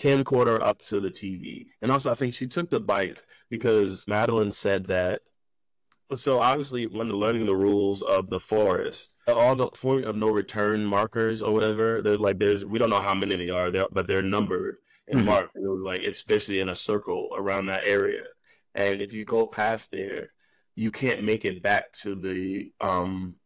camcorder up to the T V, and also I think she took the bite because Madeline said that. So obviously, when learning the rules of the forest, all the point of no return markers or whatever, there's like there's we don't know how many they are, they're, but they're numbered and mm-hmm. marked. And it was like it's basically in a circle around that area. And if you go past there, you can't make it back to the um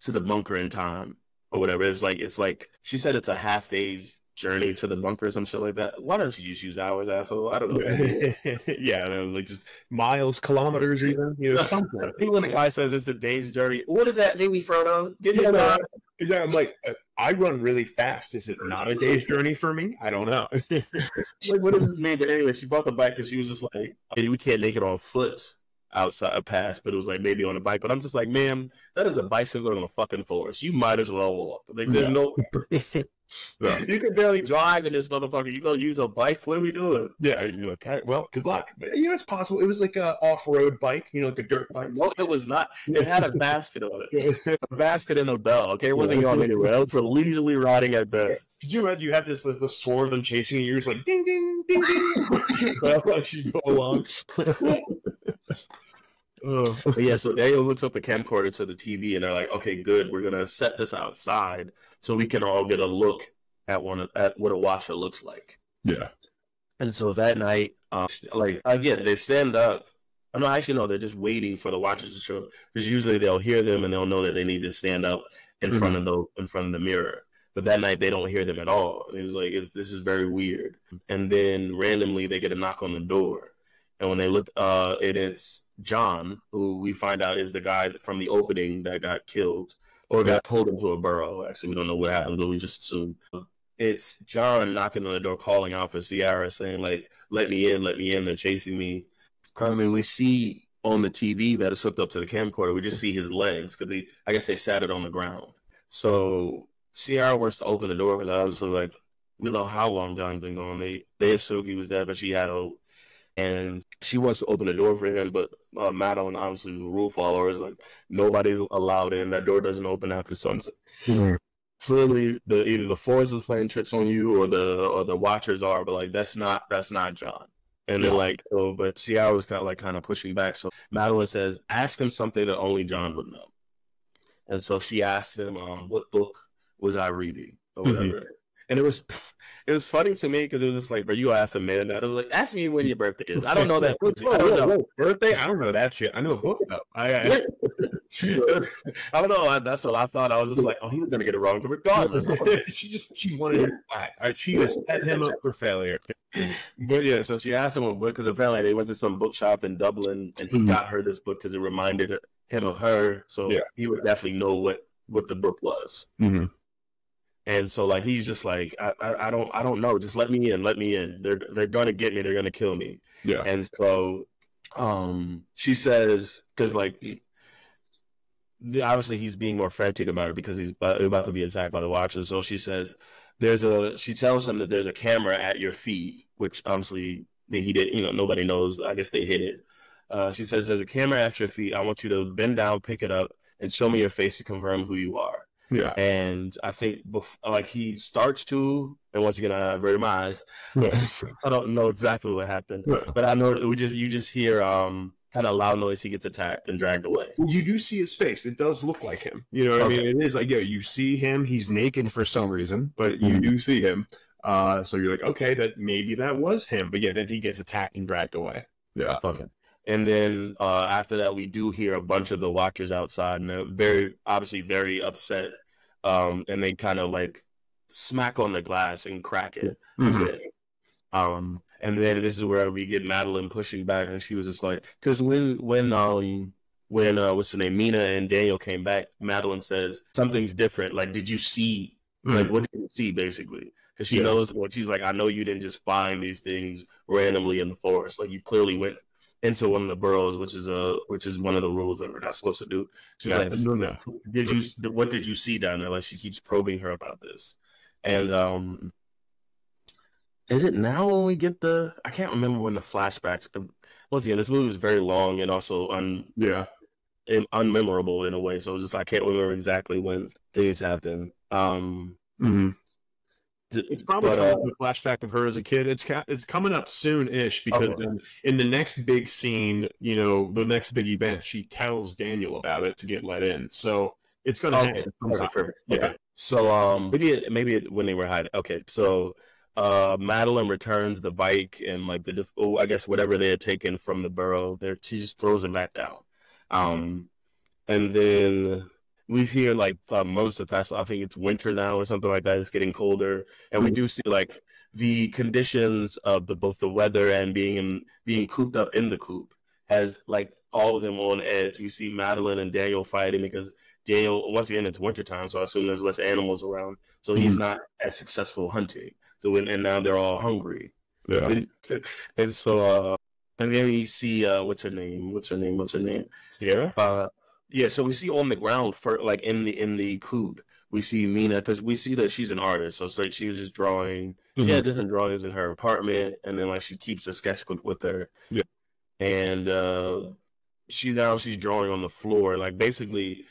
to the bunker in time or whatever. It's like it's like she said it's a half day's journey to the bunker or some shit like that. Why don't you just use hours, asshole? I don't know. yeah, and like just miles, kilometers, even you know something. See when the guy says it's a day's journey, what does that mean, Frodo? Did yeah, no, exactly. I'm like, uh, I run really fast. Is it not a day's journey for me? I don't know. Like, what does this mean? But anyway, she bought the bike, and she was just like, we can't make it on foot outside a pass, but it was like maybe on a bike. But I'm just like, ma'am, that is a bicycle on a fucking forest. You might as well walk. Like, there's yeah. no. No. You can barely drive in this motherfucker. You gonna use a bike? What are we doing? Yeah, you're like, okay, well, good luck. But, you know, it's possible. It was like a off-road bike, you know, like a dirt bike. No, it was not. It had a basket on it, a basket and a bell. Okay, it wasn't going anywhere. It was for leisurely riding at best. Could you imagine? You have this like, the sword of them chasing you. You're just like ding, ding, ding, ding. As you go along. Oh. Yeah, so Daniel looks up the camcorder to the T V, and they're like, "Okay, good. We're gonna set this outside so we can all get a look at one at what a watcher looks like." Yeah. And so that night, um, like again, they stand up. I no, actually no, they're just waiting for the watchers to show, because usually they'll hear them and they'll know that they need to stand up in mm-hmm. front of the in front of the mirror. But that night they don't hear them at all. It was like it, this is very weird. And then randomly they get a knock on the door, and when they look, uh, it is John, who we find out is the guy from the opening that got killed or got pulled into a burrow. Actually, we don't know what happened, but we just assume it's John knocking on the door, calling out for Ciara, saying like, "Let me in, let me in." They're chasing me. I mean, we see on the T V that it's hooked up to the camcorder. We just see his legs because they, I guess, they sat it on the ground. So Ciara wants to open the door because obviously, like, we don't know how long John's been gone. They they assumed he was dead, but she had a. And she wants to open the door for him, but uh, Madeline, obviously, the rule followers, like, nobody's allowed in. That door doesn't open after sunset. Mm-hmm. Clearly, the, either the forest is playing tricks on you or the or the watchers are, but, like, that's not that's not John. And yeah. they're like, oh, but Ciara was kind of, like, kind of pushing back. So Madeline says, ask him something that only John would know. And so she asked him, um, what book was I reading or whatever. Mm-hmm. And it was, it was funny to me because it was just like, bro, you asked a man that. I was like, ask me when your birthday is. I don't know that. I don't know birthday. I don't know that shit. I know a book about. I, I, I don't know. That's what I thought. I was just like, oh, he was gonna get it wrong, but regardless, she just she wanted him to die. She just set him up for failure. But yeah, so she asked him what book because apparently they went to some bookshop in Dublin, and he mm-hmm. got her this book because it reminded him of her. So yeah. he would definitely know what what the book was. Mm-hmm. And so, like, he's just like, I, I, I don't, I don't know. Just let me in, let me in. They're, they're gonna get me. They're gonna kill me. Yeah. And so, um, she says, because like, obviously he's being more frantic about it because he's about to be attacked by the Watchers. So she says, there's a. She tells him that there's a camera at your feet, which obviously he did. You know, nobody knows. I guess they hid it. Uh, she says, there's a camera at your feet. I want you to bend down, pick it up, and show me your face to confirm who you are. Yeah. And I think, before, like, he starts to, and once again, I averted my eyes. Yes. I don't know exactly what happened, yeah. but I know we just, you just hear, um, kind of loud noise. He gets attacked and dragged away. You do see his face. It does look like him. You know what okay. I mean? It is like, yeah, you see him. He's naked for some reason, but you mm-hmm. do see him. Uh, so you're like, okay, that maybe that was him. But yeah, then he gets attacked and dragged away. Yeah. Okay. And then uh, after that, we do hear a bunch of the Watchers outside, and they're very, obviously very upset. Um, and they kind of like smack on the glass and crack it. Mm-hmm. Um, and then this is where we get Madeline pushing back, and she was just like, because when when um, when uh, what's her name, Mina and Daniel came back, Madeline says something's different. Like, did you see? Mm-hmm. Like, what did you see, basically? Because she yeah. knows. Well, she's like, I know you didn't just find these things randomly in the forest. Like, you clearly went into one of the burrows, which is a which is one of the rules that we're not supposed to do. She's yeah, like, no, no. Did you? What did you see down there? Like, she keeps probing her about this, and um, is it now when we get the? I can't remember when the flashbacks. Once again, this movie was very long and also un yeah, and unmemorable in a way. So it's just I can't remember exactly when things happen. Um. Mm-hmm. It's probably but, uh, a flashback of her as a kid. It's it's coming up soon-ish because okay. in, in the next big scene, you know, the next big event, she tells Daniel about it to get let in. So it's going to happen. Okay. Yeah. Okay. So um, maybe it, maybe it, when they were hiding. Okay, so uh, Madeline returns the bike and like the oh, I guess whatever they had taken from the burrow. There, she just throws it back down, um, and then. We hear, like, uh, most of the past, I think it's winter now or something like that. It's getting colder. And we do see, like, the conditions of the, both the weather and being in, being cooped up in the coop has, like, all of them on edge. You see Madeline and Daniel fighting because Daniel, once again, it's wintertime, so I assume there's less animals around. So he's not as successful hunting. So when, and now they're all hungry. Yeah. And, and so, uh, and then you see, uh, what's her name? What's her name? What's her name? Sierra? Uh, Yeah, so we see on the ground for like in the in the coop, we see Mina because we see that she's an artist. So it's like she was just drawing. Mm-hmm. She had different drawings in her apartment, and then like she keeps a sketchbook with her. Yeah, and uh, she now she's drawing on the floor. Like basically,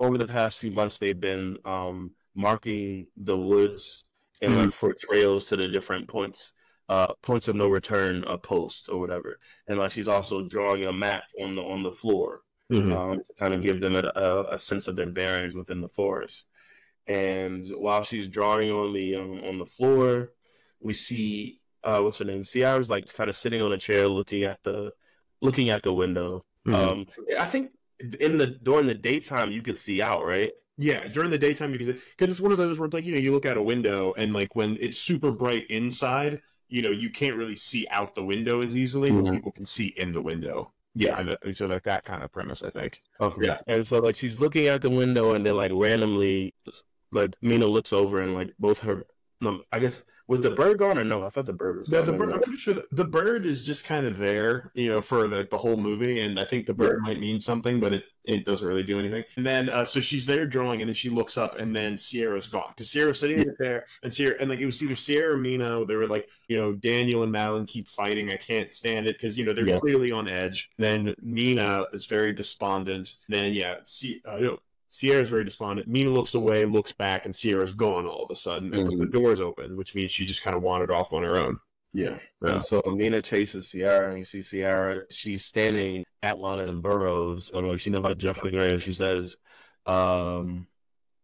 over the past few months, they've been um, marking the woods and mm-hmm. like for trails to the different points. Uh, points of no return, a post or whatever. And like she's also drawing a map on the on the floor. Mm-hmm. Um, to kind of give them a, a, a sense of their bearings within the forest. And while she's drawing on the um, on the floor, we see uh, what's her name? Ciara's like kind of sitting on a chair, looking at the looking at the window. Mm-hmm. Um, I think in the during the daytime you could see out, right? Yeah, during the daytime you could because it's one of those where it's like you know you look out a window and like when it's super bright inside, you know you can't really see out the window as easily, mm-hmm. but people can see in the window. Yeah, and so like that kind of premise, I think. Okay. Yeah, and so like she's looking out the window, and then like randomly, like Mina looks over, and like both her, no, I guess was the bird gone or no? I thought the bird was. Yeah, gone the bird. I'm pretty sure the, the bird is just kind of there, you know, for the the whole movie, and I think the bird yeah. might mean something, but it it doesn't really do anything. And then uh, so she's there drawing, and then she looks up, and then Sierra's gone because Sierra's sitting yeah. there, and Sierra, and like it was either Sierra or Mina. They were like, you know, Daniel and Madeline keep fighting. I can't stand it because you know they're yeah. clearly on edge. Then Mina is very despondent. Then yeah, see, uh, no. Sierra's very despondent. Mina looks away, looks back, and Sierra's gone all of a sudden. And mm-hmm. the door's open, which means she just kind of wandered off on her own. Yeah. yeah. And so Mina chases Sierra, and you see Sierra, she's standing at one of the burrows. Or like, she knows about jumping around. She says, um,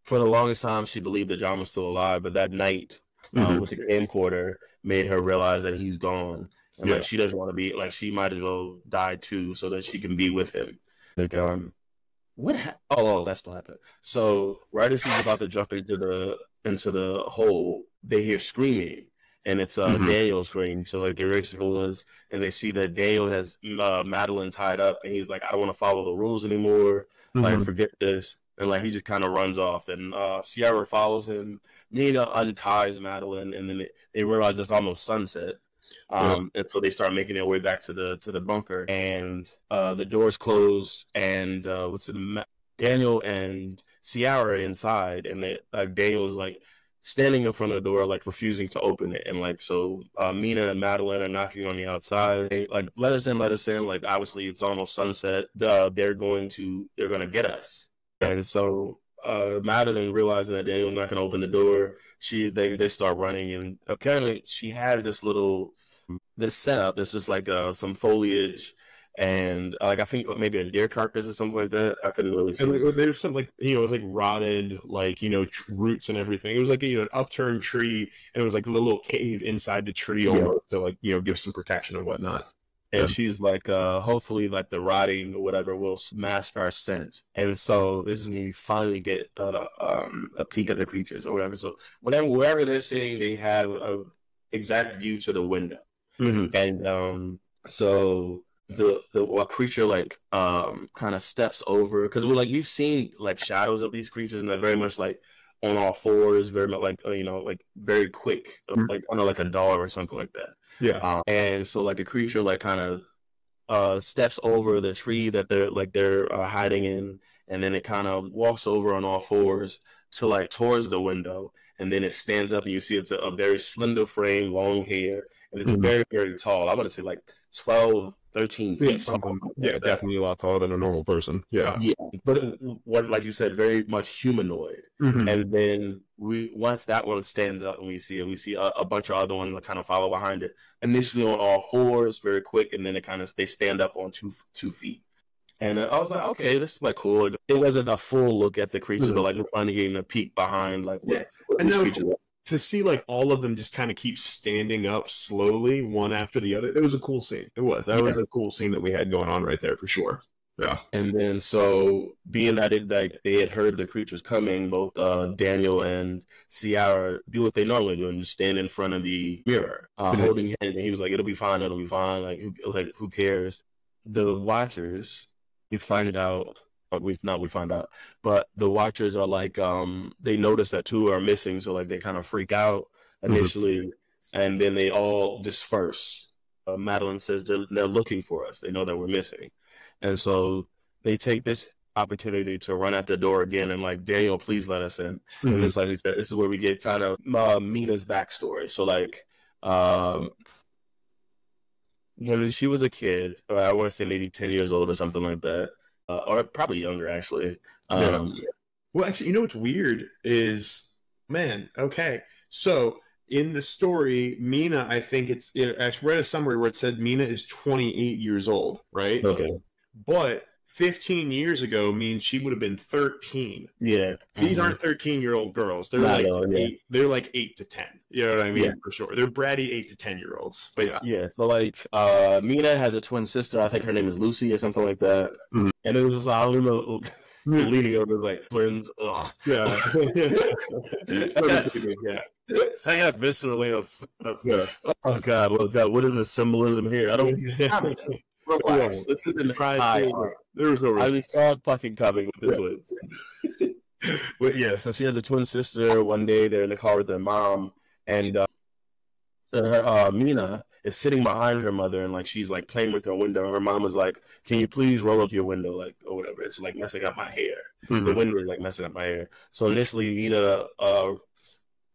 for the longest time, she believed that John was still alive, but that night mm-hmm. um, with the camcorder made her realize that he's gone. And yeah. like, she doesn't want to be, like, she might as well die too so that she can be with him. They're gone. What happened? Oh, oh, that's what happened. So, right as he's about to jump into the into the hole, they hear screaming, and it's uh, mm-hmm. Daniel screaming. So, like, the race rules, and they see that Daniel has uh, Madeline tied up, and he's like, I don't want to follow the rules anymore. Mm-hmm. Like, forget this. And, like, he just kind of runs off, and uh, Sierra follows him. Nina unties Madeline, and then they, they realize it's almost sunset. Um, yeah. And so they start making their way back to the to the bunker, and uh, the doors close, and uh, what's it? Ma Daniel and Sierra are inside, and they, like Daniel's like standing in front of the door, like refusing to open it, and like so uh, Mina and Madeline are knocking on the outside, they, like let us in, let us in. Like obviously it's almost sunset. Uh, they're going to they're going to get us, and so uh, Madeline, realizing that Daniel's not going to open the door, she they, they start running, and apparently she has this little this setup. It's just like uh, some foliage. And like I think maybe a deer carcass or something like that. I couldn't really see. And like, there's some like you know, it was like rotted like you know roots and everything. It was like you know an upturned tree, and it was like a little cave inside the tree, yeah. almost to like you know give some protection and whatnot. And yeah. she's like, uh, hopefully, like the rotting or whatever will mask our scent. And so this is when you finally get uh, um, a peek at the creatures or whatever. So whatever wherever they're sitting, they have an exact view to the window, mm-hmm. and um, so. The the a creature like um kind of steps over, because we're like you've seen like shadows of these creatures, and they're very much like on all fours, very much like you know like very quick, like on like a dog or something like that. Yeah. Um, and so like the creature like kind of uh steps over the tree that they're like they're uh, hiding in, and then it kind of walks over on all fours to like towards the window, and then it stands up, and you see it's a, a very slender frame, long hair, and it's mm-hmm. very very tall. I want to say like twelve. thirteen feet. Yeah, something. Yeah, like definitely a lot taller than a normal person. Yeah. Yeah. But what, like you said, very much humanoid. Mm-hmm. And then we once that one stands up and we see it, we see a, a bunch of other ones that kind of follow behind it. Initially on all fours, very quick, and then it kind of they stand up on two two feet. And I was like, okay, this is like cool. It wasn't a full look at the creature, mm-hmm. but like we're finally getting a peek behind like what, yeah. what and this then, creature was. To see, like, all of them just kind of keep standing up slowly, one after the other, it was a cool scene. It was. That yeah. was a cool scene that we had going on right there, for sure. Yeah. And then, so, being that it, like, they had heard the creatures coming, both uh, Daniel and Ciara do what they normally do and just stand in front of the mirror, uh, holding hands. And he was like, it'll be fine, it'll be fine. Like, who, like, who cares? The Watchers, you find it out. We not we find out, but the Watchers are like um they notice that two are missing, so like they kind of freak out initially, mm-hmm. and then they all disperse. Uh, Madeline says they're, they're looking for us. They know that we're missing, and so they take this opportunity to run at the door again and like Daniel, please let us in. Mm-hmm. And it's like this is where we get kind of uh, Mina's backstory. So like um. when she was a kid, or I want to say maybe ten years old or something like that. Uh, or probably younger, actually. Um, yeah. Well, actually, you know what's weird is, man, okay. So, in the story, Mina, I think it's, you know, I read a summary where it said Mina is twenty-eight years old, right? Okay. But fifteen years ago means she would have been thirteen. Yeah. These mm-hmm. aren't thirteen-year-old girls. They're like, all, yeah. eight, they're like eight to ten. You know what I mean? Yeah. For sure. They're bratty eight to ten-year-olds. But yeah. Yeah. So, like, uh, Mina has a twin sister. I think her name is Lucy or something like that. Mm-hmm. And it was just, I don't know, leading over like twins. Ugh. Yeah. yeah. I got viscerally upset. Yeah. Oh, God. Well, God, what is the symbolism here? I don't. I mean, relax. This isn't high art. There was no risk. I was all fucking coming with this yeah. one. But yeah, so she has a twin sister. One day they're in the car with their mom, and uh, her, uh, Mina is sitting behind her mother, and like she's like playing with her window. Her mom was like, "Can you please roll up your window, like or whatever? It's like messing up my hair. Mm-hmm. The window is like messing up my hair." So initially, Mina uh,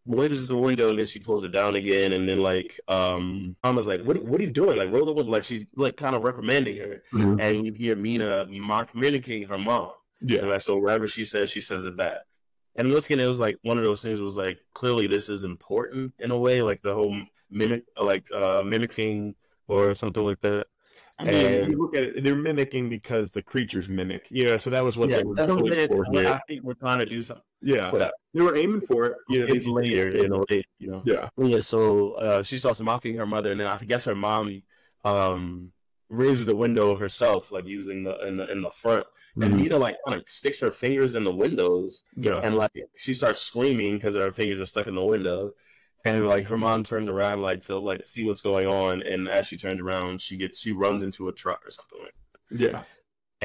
waves the window, and then she pulls it down again. And then like, um, Mama's like, "What? What are you doing? Like roll the window." Like she's like kind of reprimanding her, mm-hmm. and you hear Mina mimicking her mom. Yeah. And like, so whatever she says, she says it back. And looking, it was like one of those things was like clearly this is important in a way, like the whole. Mimic like uh, mimicking or something like that. I mean, and, you look at it, they're mimicking because the creatures mimic. Yeah, so that was what yeah, they were totally for. Yeah. I think we're trying to do something. Yeah, but, uh, they were aiming for it. You know, it's they, later in a way, you know. Yeah, yeah. So uh, she starts mocking her mother, and then I guess her mom um, raises the window herself, like using the in the in the front, mm-hmm. and Nita like kind of sticks her fingers in the windows, yeah. and like she starts screaming because her fingers are stuck in the window. And like her mom turned around, like to like see what's going on, and as she turns around, she gets she runs into a truck or something like that. Yeah,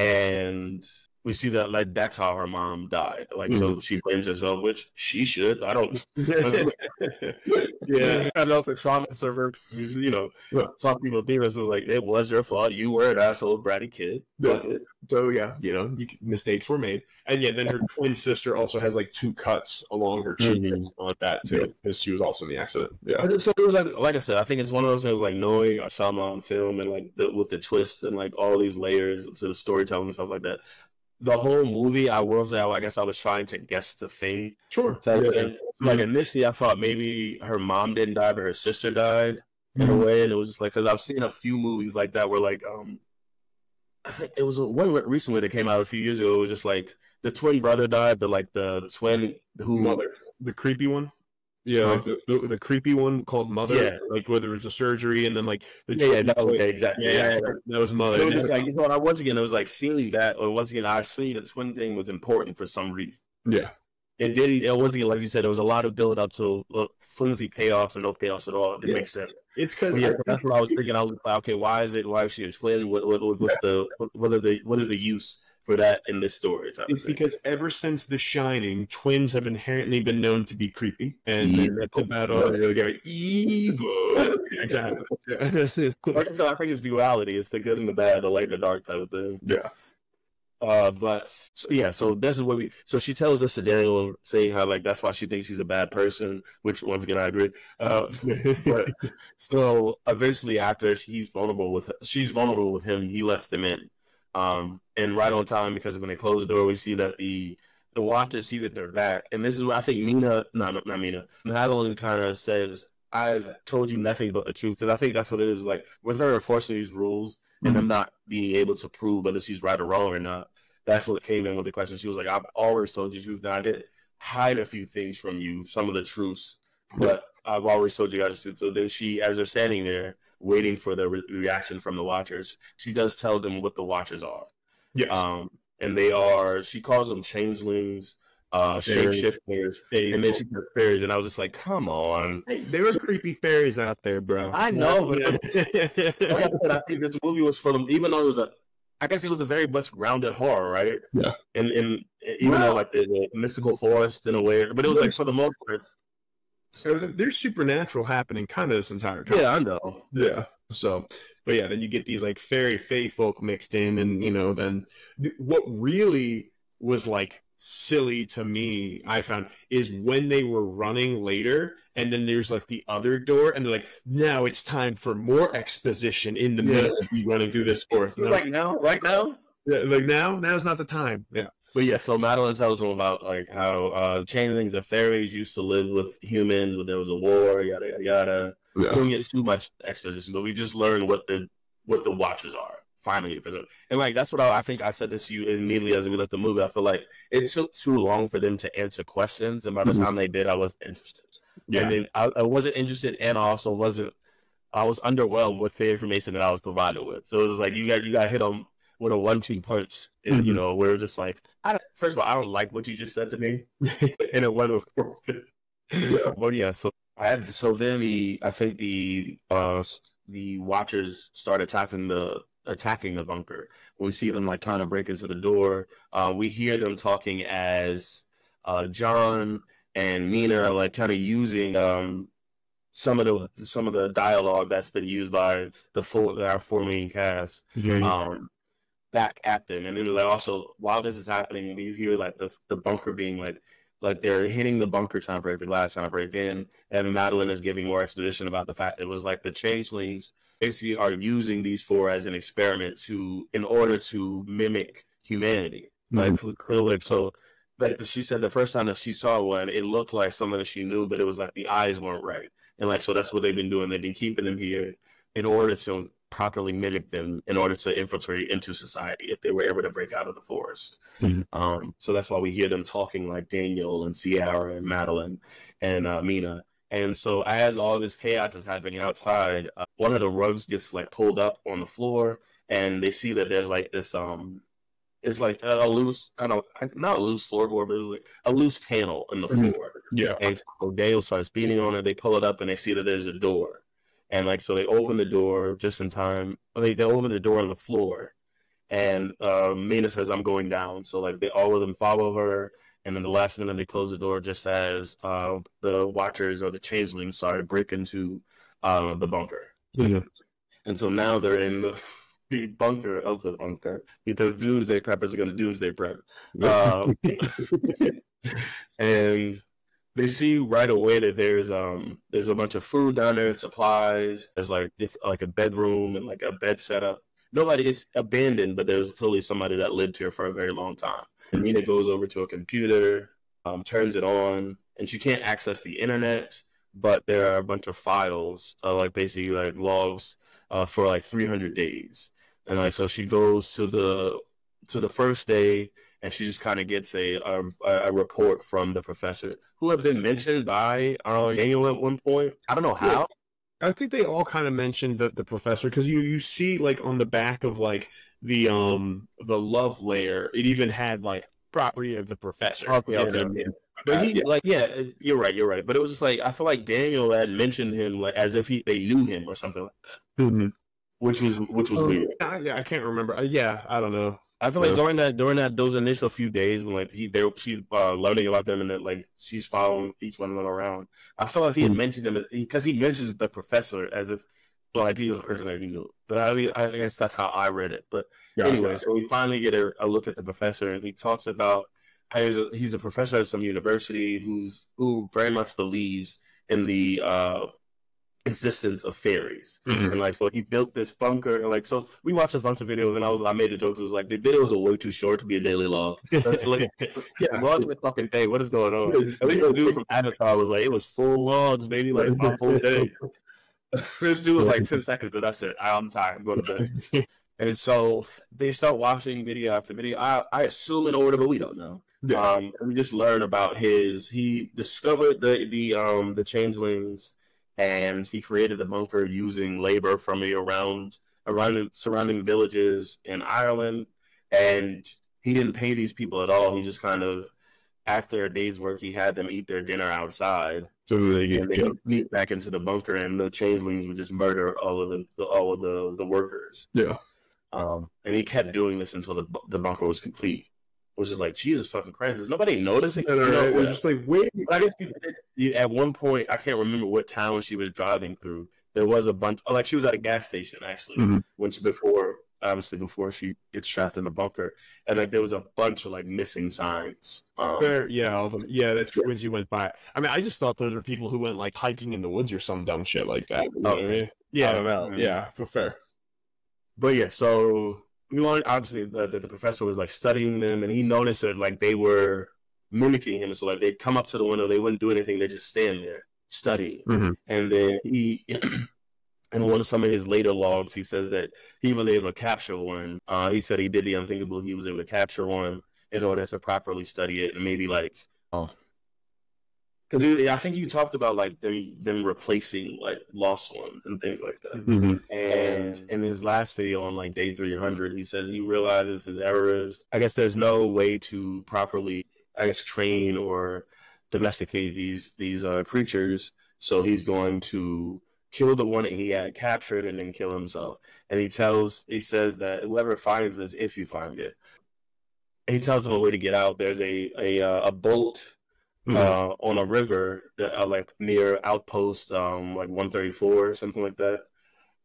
and we see that like that's how her mom died. Like mm-hmm. so, she blames herself, which she should. I don't. yeah, I don't know if it's trauma survivors, you know, yeah. some people theorists was like, it was your fault. You were an asshole, bratty kid. Yeah. So yeah, you know, you, mistakes were made, and yeah, then her twin sister also has like two cuts along her cheek mm-hmm. on that too, because she was also in the accident. Yeah, so it was like, like I said, I think it's one of those things like knowing a Shyamalan film and like the, with the twist and like all these layers to the storytelling and stuff like that. the whole movie, I was, I guess I was trying to guess the thing. Sure. Yeah. And, like, initially, I thought maybe her mom didn't die, but her sister died mm-hmm. in a way. And it was just like, because I've seen a few movies like that where, like, um, I think it was one recently that came out a few years ago. It was just like the twin brother died, but like the, the twin who mother, the creepy one. Yeah, like the, the, the creepy one called Mother, yeah. like where there was a surgery, and then like the yeah, yeah that was, okay, exactly, yeah, yeah, yeah, that was Mother. It was just like, you know, once again, it was like seeing that, or once again, I see that twin thing was important for some reason. Yeah, it didn't. It wasn't like you said. There was a lot of build up to uh, flimsy payoffs and no payoffs at all. It yeah. makes sense. It's because yeah, that's what I was thinking. I was like, okay, why is it? Why is she explaining? What what what's the what are the what is the use for that in this story? It's thing. Because ever since The Shining, twins have inherently been known to be creepy, and yeah. that's about all. They'll go evil. Exactly. Yeah. So I think it's duality. It's the good and the bad, the light and the dark type of thing. Yeah. Uh, but so, yeah, so this is what we. So she tells the scenario, saying how like that's why she thinks she's a bad person. Which once again I agree. Uh, but, so eventually, after she's vulnerable with her, she's vulnerable with him, he lets them in. Um, and right on time, because when they close the door, we see that the the Watchers see that they're back. And this is where I think Nina, no, not Nina, Madeline kind of says, "I've told you nothing but the truth," and I think that's what it is. Like with her enforcing these rules mm-hmm. and them not being able to prove whether she's right or wrong or not. That's what came in with the question. She was like, "I've always told you the truth. Now I did hide a few things from you, some of the truths, but I've always told you guys the truth." So then she, as they're standing there, waiting for the re reaction from the Watchers, she does tell them what the Watchers are. Yes. Um, and they are, she calls them changelings, uh, shapeshifters, and then she said fairies. And I was just like, come on. Hey, there are creepy fairies out there, bro. I know, but like I said, I think this movie was for them, even though it was a, I guess it was a very much grounded horror, right? Yeah. And, and even wow. though like the, the mystical forest in a way, but it was like for the most part. So there's supernatural happening kind of this entire time. Yeah, I know. Yeah. So, but yeah, then you get these like fairy fae folk mixed in, and you know, then th what really was like silly to me, I found, is when they were running later, and then there's like the other door, and they're like, now it's time for more exposition in the yeah. middle of you running through this forest. Like, like now, right now, yeah, like now, now's not the time. Yeah. But yeah, so Madeline tells them about like how uh, changelings and fairies used to live with humans when there was a war, yada yada yada. Yeah. We don't get too much exposition, but we just learn what the what the Watchers are finally. And like that's what I, I think I said this to you immediately as we left the movie. I feel like it took too long for them to answer questions, and by the mm-hmm. time they did, I wasn't interested. Yeah, and then I, I wasn't interested, and I also wasn't. I was underwhelmed with the information that I was provided with. So it was like you got you got hit on with a one-two punch, and, mm-hmm. you know, where it's just like, I, first of all, I don't like what you just said to me, and it wasn't. Yeah. But yeah, so I had so then the I think the uh the Watchers start attacking the attacking the bunker. We see them like kind of break into the door. Uh, we hear them talking as uh, John and Nina are like kind of using um some of the some of the dialogue that's been used by the full our four main cast. Yeah, yeah. Um, back at them, and then like also while this is happening, you hear like the the bunker being like like they're hitting the bunker time for every last time for again, and Madeline is giving more exposition about the fact that it was like the changelings basically are using these four as an experiment to in order to mimic humanity. Mm-hmm. Like clearly, so like she said the first time that she saw one, it looked like someone that she knew, but it was like the eyes weren't right, and like so that's what they've been doing. They've been keeping them here in order to properly mimic them in order to infiltrate into society if they were able to break out of the forest. Mm-hmm. Um, so that's why we hear them talking like Daniel and Ciara and Madeline and uh, Mina. And so as all this chaos is happening outside, uh, one of the rugs gets like pulled up on the floor, and they see that there's like this, um, it's like a loose, I don't know, not a loose floorboard, but like a loose panel in the mm-hmm. floor. Yeah. And so Dale starts beating on it. They pull it up and they see that there's a door. And, like, so they open the door just in time. They, they open the door on the floor. And uh, Mina says, "I'm going down." So, like, they, all of them follow her. And then the last minute, they close the door just as uh, the Watchers or the changelings, sorry, break into uh, the bunker. Yeah. And so now they're in the, the bunker of the bunker. Because doomsday preppers are going to doomsday prep. Uh, and they see right away that there's um there's a bunch of food down there, supplies. There's like like a bedroom and like a bed setup. nobody gets abandoned, but there's clearly somebody that lived here for a very long time. And Nina goes over to a computer, um, turns it on, and she can't access the internet, but there are a bunch of files, uh, like basically like logs uh, for like three hundred days. And like, so she goes to the, to the first day, and she just kind of gets a, a a report from the professor, who had been mentioned by uh, Daniel at one point. I don't know how. Yeah. I think they all kind of mentioned the, the professor, because you, you see, like, on the back of, like, the um the love layer, it even had, like, property of the professor. Okay, okay, yeah. Yeah. But he, like, yeah, you're right, you're right. But it was just, like, I feel like Daniel had mentioned him, like, as if he they knew him or something like that. Mm-hmm. Which was, which was um, weird. I, I can't remember. Yeah, I don't know. I feel like during that, during that, those initial few days when like he, they, she's uh, learning about them and that like she's following each one of them around, I felt like he had mentioned them because he mentions the professor as if, well, like he was a person that he knew. But I, I guess that's how I read it. But yeah, anyway, yeah. So we finally get a, a look at the professor, and he talks about how he's a, he's a professor at some university who's who very much believes in the uh, existence of fairies. Mm-hmm. And like, so he built this bunker, and like, so we watched a bunch of videos, and I was, I made the jokes, it was like, the videos are way too short to be a daily log. That's like, yeah, logs the fucking thing, what is going on? At least the dude from Avatar was like, it was full logs, baby, like, my whole day. This dude was like ten seconds, and that's it, I'm tired, I'm going to bed. And so they start watching video after video, I, I assume in order, but we don't know. Yeah. Um, we just learned about his, he discovered the, the, um, the changelings, and he created the bunker using labor from the around, around surrounding villages in Ireland. And he didn't pay these people at all. He just kind of, after a day's work, he had them eat their dinner outside. So they get they sneak back into the bunker, and the changelings would just murder all of the all of the, the workers. Yeah. Um, and he kept doing this until the the bunker was complete. Which is like, Jesus fucking Christ, is nobody noticing? No, no, you know, right. We're just like, wait. I guess at one point, I can't remember what town she was driving through. There was a bunch, like she was at a gas station actually, mm-hmm. when she before, obviously before she gets trapped in the bunker, and like there was a bunch of like missing signs. Um, Fair, yeah, all of them. Yeah, that's when she went by. I mean, I just thought those were people who went like hiking in the woods or some dumb shit like that. You know what I mean? Yeah, I don't know. Yeah, for fair. But yeah, so. We learned, obviously, that the professor was, like, studying them, and he noticed that, like, they were mimicking him. So, like, they'd come up to the window, they wouldn't do anything, they'd just stand there, studying. Mm-hmm. And then he, in one of some of his later logs, he says that he was able to capture one. Uh, he said he did the unthinkable, he was able to capture one in order to properly study it, and maybe, like, oh. Because I think you talked about like them, them replacing like lost ones and things like that. Mm-hmm. And in his last video on like day three hundred, he says he realizes his errors. I guess there's no way to properly, I guess, train or domesticate these these uh, creatures. So he's going to kill the one that he had captured and then kill himself. And he tells, he says that whoever finds this, if you find it, he tells him a way to get out. There's a a uh, a boat. Mm-hmm. Uh, on a river, uh, like near outpost, um, like one thirty-four or something like that,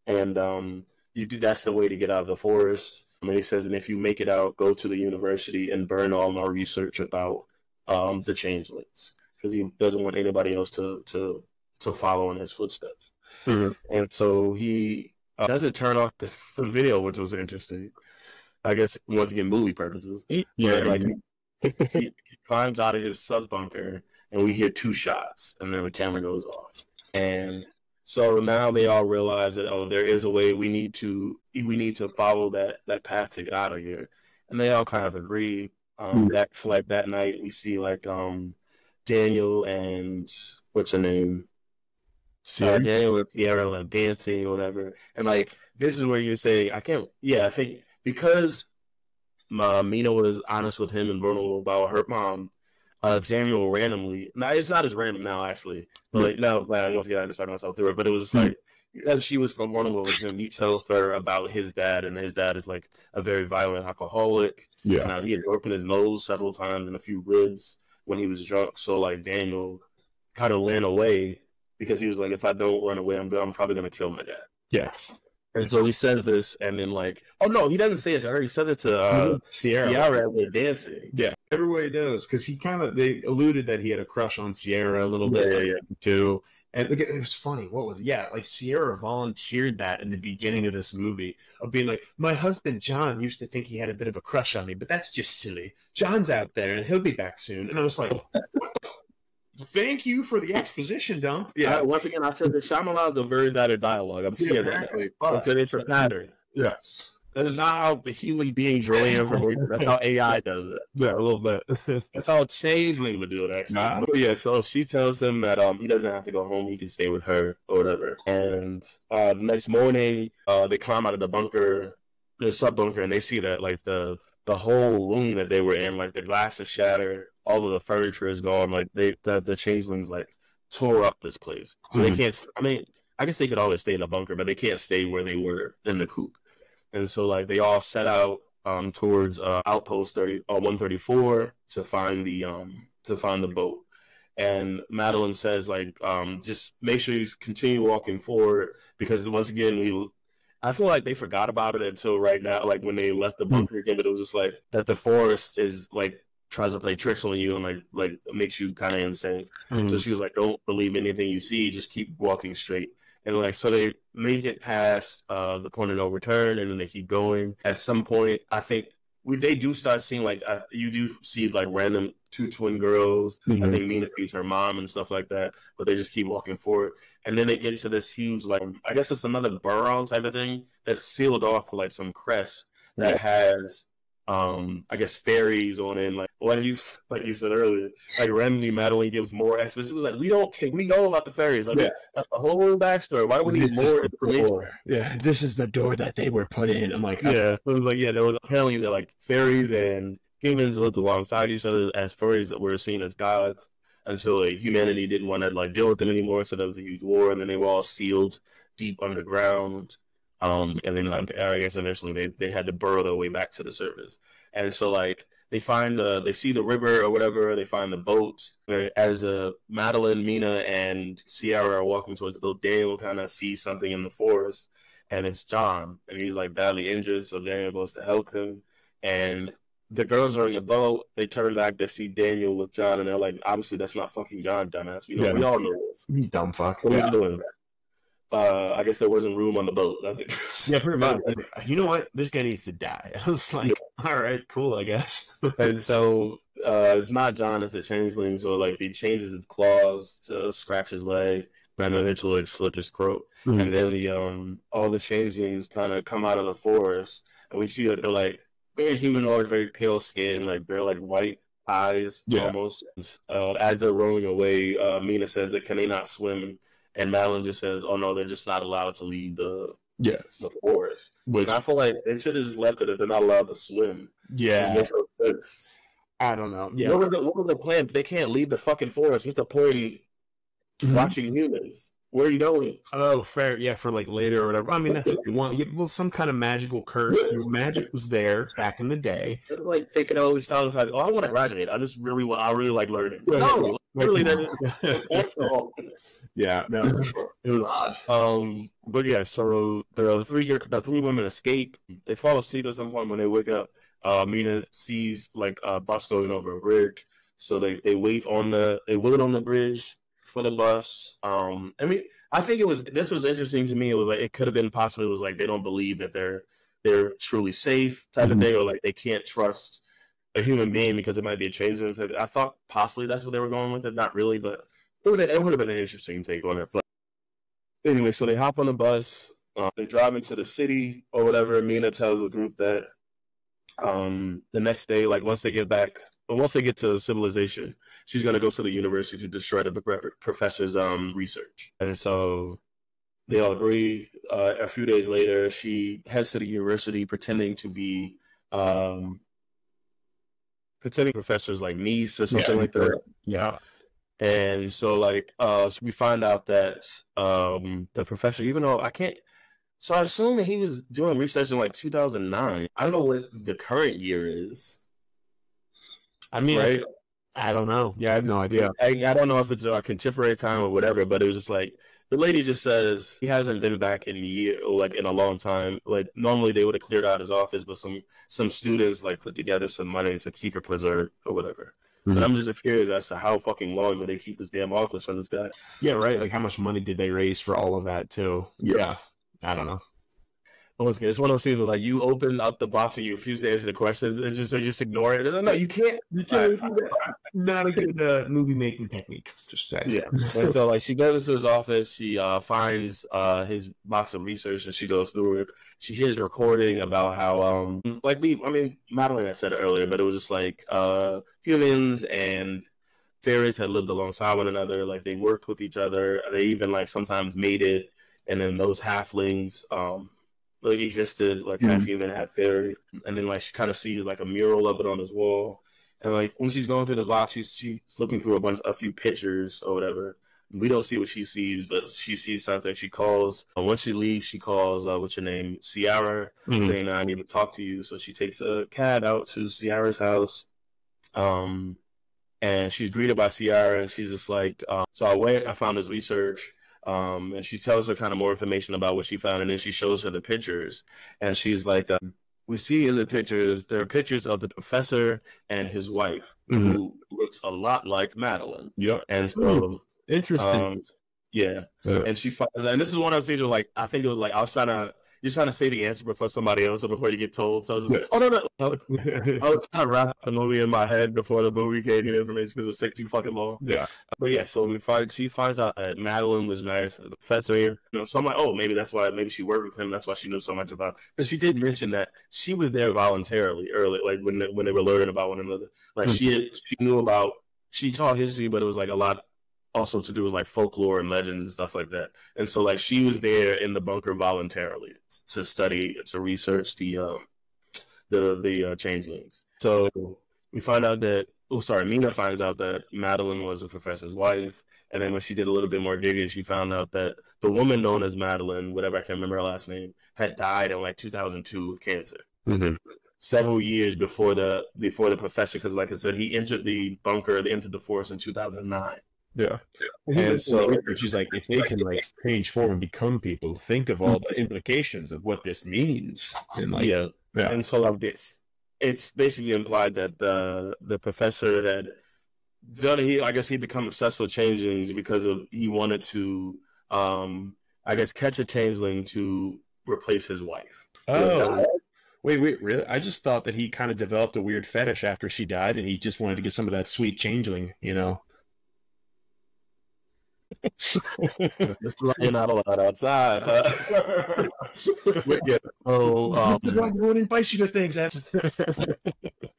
and um, you do. That's the way to get out of the forest. I mean, he says, and if you make it out, go to the university and burn all my research about um, the changelings, because he doesn't want anybody else to to to follow in his footsteps. Mm-hmm. And so he uh, doesn't turn off the, the video, which was interesting. I guess once again, movie purposes. Yeah. But, like, he climbs out of his sub bunker, and we hear two shots, and then the camera goes off. And so now they all realize that, oh, there is a way. We need to we need to follow that that path to get out of here. And they all kind of agree. Um, that like that night, we see like um, Daniel and what's her name, uh, Daniel and Sierra, like dancing or whatever. And like this is where you say, I can't. Yeah, I think because. Uh, Mina was honest with him and vulnerable about her mom. Uh, Samuel randomly, now it's not as random now actually, but like, no, like, I don't think I understand myself through it, but it was just like, as she was vulnerable with him, he tells her about his dad, and his dad is like a very violent alcoholic. Yeah. Now he had opened his nose several times and a few ribs when he was drunk, so like Daniel kind of ran away because he was like, if I don't run away, I'm, I'm probably going to kill my dad. Yes. And so he says this, and then like, oh no, he doesn't say it to her. He says it to uh, Sierra. Sierra, they're dancing. Yeah, everybody does, because he kind of they alluded that he had a crush on Sierra a little bit yeah, yeah, yeah. too, And like, it was funny. What was it? Yeah, like Sierra volunteered that in the beginning of this movie of being like, my husband John used to think he had a bit of a crush on me, but that's just silly. John's out there and he'll be back soon. And I was like, what the? Thank you for the exposition dump. Yeah. Uh, once again, I said that Shyamalan is a very bad at dialogue. I'm scared yeah, exactly, of that. But, so it's a pattern. Yeah. That is not how the Healy beings relay information. That's how A I does it. Yeah, a little bit. That's how Changeling would do it, actually. Nah, but yeah, so she tells him that um he doesn't have to go home. He can stay with her or whatever. And uh, the next morning, uh, they climb out of the bunker, the sub-bunker, and they see that, like, the, the whole room that they were in, like, the glass is shattered. All of the furniture is gone. Like, they, the, the Changelings, like, tore up this place. So mm-hmm. they can't, I mean, I guess they could always stay in a bunker, but they can't stay where they were in the coop. And so, like, they all set out um, towards uh, Outpost one thirty-four to find the um, to find the boat. And Madeline says, like, um, just make sure you continue walking forward because, once again, we I feel like they forgot about it until right now, like, when they left the bunker again. But it was just, like, that the forest is, like, tries to play tricks on you and, like, like makes you kind of insane. Mm-hmm. So she was like, don't believe anything you see. Just keep walking straight. And, like, so they make it past uh, the point of no return, and then they keep going. At some point, I think we, they do start seeing, like, uh, you do see, like, random two twin girls. Mm-hmm. I think Mina sees her mom and stuff like that, but they just keep walking forward. And then they get into this huge, like, I guess it's another burrow type of thing that's sealed off with, like, some crest that has, um, I guess, fairies on it. And, like, like you, like you said earlier, like, randomly Madeline gives more exposition. Like, we don't care. We know about the fairies. Like, yeah. That's the whole backstory. Why would we need more information? Door. Yeah, this is the door that they were put in. I'm like, yeah, I was like, yeah, there was apparently that, like, fairies and humans lived alongside each other as fairies that were seen as gods until, like, humanity didn't want to, like, deal with them anymore. So there was a huge war, and then they were all sealed deep underground. Um, and then, like, I guess eventually they they had to burrow their way back to the surface, and so, like, they find the, they see the river or whatever, they find the boat. As uh, Madeline, Mina, and Sierra are walking towards the boat, Daniel kind of sees something in the forest, and it's John. And he's, like, badly injured, so Daniel goes to help him. And the girls are in the boat. They turn back, they see Daniel with John, and they're like, obviously that's not fucking John, dumbass. We, know, yeah. we all know this. You dumb fuck. What yeah. are you doing, man? Uh, I guess there wasn't room on the boat. Yeah, pretty much. You know what? This guy needs to die. I was like, yeah. all right, cool, I guess. And so uh, it's not John, it's a changeling. So, like, he changes his claws to scratch his leg, and eventually slit his throat. Mm-hmm. And then the um, all the changelings kind of come out of the forest, and we see that they're, like, very humanoid, very pale skin, like, they're, like, white eyes, yeah. almost. Uh, as they're rolling away, uh, Mina says that can they not swim? And Madeline just says, oh, no, they're just not allowed to leave the, yes. the forest. Which, and I feel like they should have just left it if they're not allowed to swim. Yeah. It makes no sense. I don't know. Yeah. What was the, what was the plan? They can't leave the fucking forest. What's the point in mm-hmm. watching humans? Where are you going? Oh, fair. Yeah, for, like, later or whatever. I mean, that's what you want. Well, some kind of magical curse. Magic was there back in the day. They're, like, thinking, oh, it's like, oh, I want to graduate. I just really want, I really like learning. Right. No. Really, yeah, no, it was odd. Um, but yeah, so there are three the three women escape. They fall asleep at some point when they wake up. Uh, Mina sees, like, a bus going over a bridge, so they they wait on the they wait on the bridge for the bus. Um, I mean, I think it was this was interesting to me. It was like it could have been possibly it was like they don't believe that they're they're truly safe type mm-hmm. of thing, or like they can't trust a human being because it might be a changeling. I thought possibly that's what they were going with it. Not really, but it would have, it would have been an interesting take on it. But anyway, so they hop on the bus. Uh, they drive into the city or whatever. Mina tells the group that um, the next day, like once they get back, or once they get to civilization, she's going to go to the university to destroy the professor's um, research. And so they all agree. Uh, a few days later, she heads to the university pretending to be... Um, pretending professor's, like, niece or something yeah, like that. Yeah. And so, like, uh, so we find out that um, the professor, even though I can't... So I assume that he was doing research in, like, two thousand nine. I don't know what the current year is. I mean... Right? I don't know. Yeah, I have no idea. I, I don't know if it's a contemporary time or whatever, but it was just, like... The lady just says he hasn't been back in a year, or like in a long time. Like normally they would have cleared out his office, but some some students like put together some money to keep her preserved or whatever. Mm-hmm. But I'm just curious as to how fucking long will they keep this damn office for this guy? Yeah, right. Like, how much money did they raise for all of that too? Yeah, I don't know. It's one of those things where, like, you open up the box and you refuse to answer the questions and just or just ignore it. No, no, you can't. You can't do that. Not a good uh, movie making technique. Just say. Yeah. And so, like, she goes to his office. She uh, finds uh, his box of research and she goes through it. She hears a recording about how, um, like, we, I mean, Madeline had said it earlier, but it was just like uh, humans and fairies had lived alongside one another. Like, they worked with each other. They even, like, sometimes mated. And then those halflings, um, like, existed, like, half human, half fairy. And then, like, she kind of sees, like, a mural of it on his wall. And, like, when she's going through the box, she's, she's looking through a bunch, a few pictures or whatever. We don't see what she sees, but she sees something. She calls. Uh, once she leaves, she calls, uh, what's your name, Ciara, mm-hmm. saying, I need to talk to you. So she takes a cab out to Ciara's house. Um, and she's greeted by Ciara, and she's just like, um, so I went, I found his research. Um, and she tells her kind of more information about what she found, and then she shows her the pictures, and she's like, uh, we see in the pictures, there are pictures of the professor and his wife, mm-hmm. who looks a lot like Madeline. Yep. And so, ooh, interesting. Um, yeah. yeah. And she finds, and this is one of those things where, like, I think it was like, I was trying to, you're trying to say the answer before somebody else or before you get told. So I was just like, oh, no, no. I was, I was trying to wrap a movie in my head before the movie gave me the information because it was too fucking long. Yeah. But yeah, so we find, she finds out that Madeline was nice, the professor here. You know, so I'm like, oh, maybe that's why, maybe she worked with him. That's why she knew so much about him. But she did mention that she was there voluntarily early, like when they, when they were learning about one another. Like she, she knew about, she taught history, but it was like a lot also to do with like folklore and legends and stuff like that. And so like she was there in the bunker voluntarily to study, to research the um, the the uh, changelings. So we find out that oh sorry, Mina finds out that Madeline was the professor's wife, and then when she did a little bit more digging, she found out that the woman known as Madeline, whatever I can't remember her last name, had died in like two thousand two of cancer. Mm-hmm. Several years before the before the professor, because like I said, he entered the bunker, they entered the forest in two thousand nine. Yeah. And so she's like, if they can like change form and become people, think of all the implications of what this means. And like, yeah. yeah. And so like this, it's basically implied that the the professor had done he I guess he become obsessed with changelings because of he wanted to um I guess catch a changeling to replace his wife. Oh. Wait, wait, really? I just thought that he kind of developed a weird fetish after she died and he just wanted to get some of that sweet changeling, you know. It's lying out loud outside. Huh? Yeah. So, um, I won't invite you to things. You think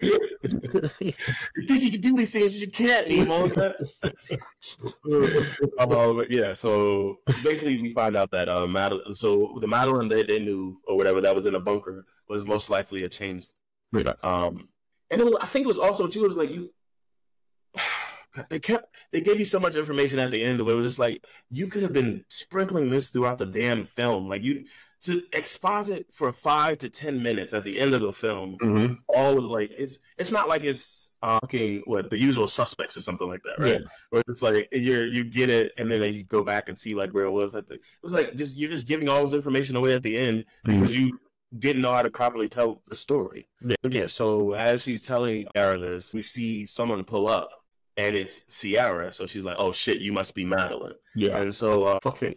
you can do these things? You can't anymore. um, yeah. So basically, we find out that uh, Madeline. So the Madeline that they knew, or whatever, that was in a bunker, was most likely a change. Yeah. Um, and it was, I think it was also too. It was like you. They kept, they gave you so much information at the end of it. It was just like, you could have been sprinkling this throughout the damn film. Like, you, to exposit for five to ten minutes at the end of the film, mm-hmm. all of, like, it's, it's not like it's uh, fucking, what, The Usual Suspects or something like that, right? Yeah. Where it's like, you're, you get it, and then you go back and see, like, where it was. At the, it was like, just, you're just giving all this information away at the end, mm-hmm. because you didn't know how to properly tell the story. Yeah, yeah so as she's telling Aralis, we see someone pull up. And it's Ciara, so she's like, "Oh shit, you must be Madeline." Yeah, and so uh, fucking,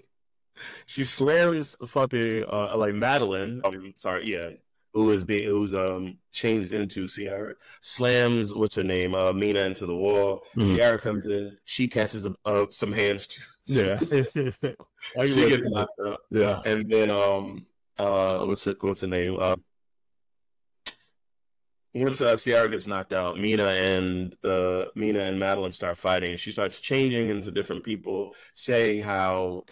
she slams fucking uh, like Madeline. I mean, sorry, yeah, who is being who's um changed into Ciara? Slams what's her name, uh, Mina, into the wall. Mm-hmm. Ciara comes in, she catches uh, some hands too. Yeah, she gets knocked up. Yeah, and then um uh what's her, what's her name? Uh, Once uh, Ciara gets knocked out, Mina and the uh, Mina and Madeline start fighting. She starts changing into different people, saying how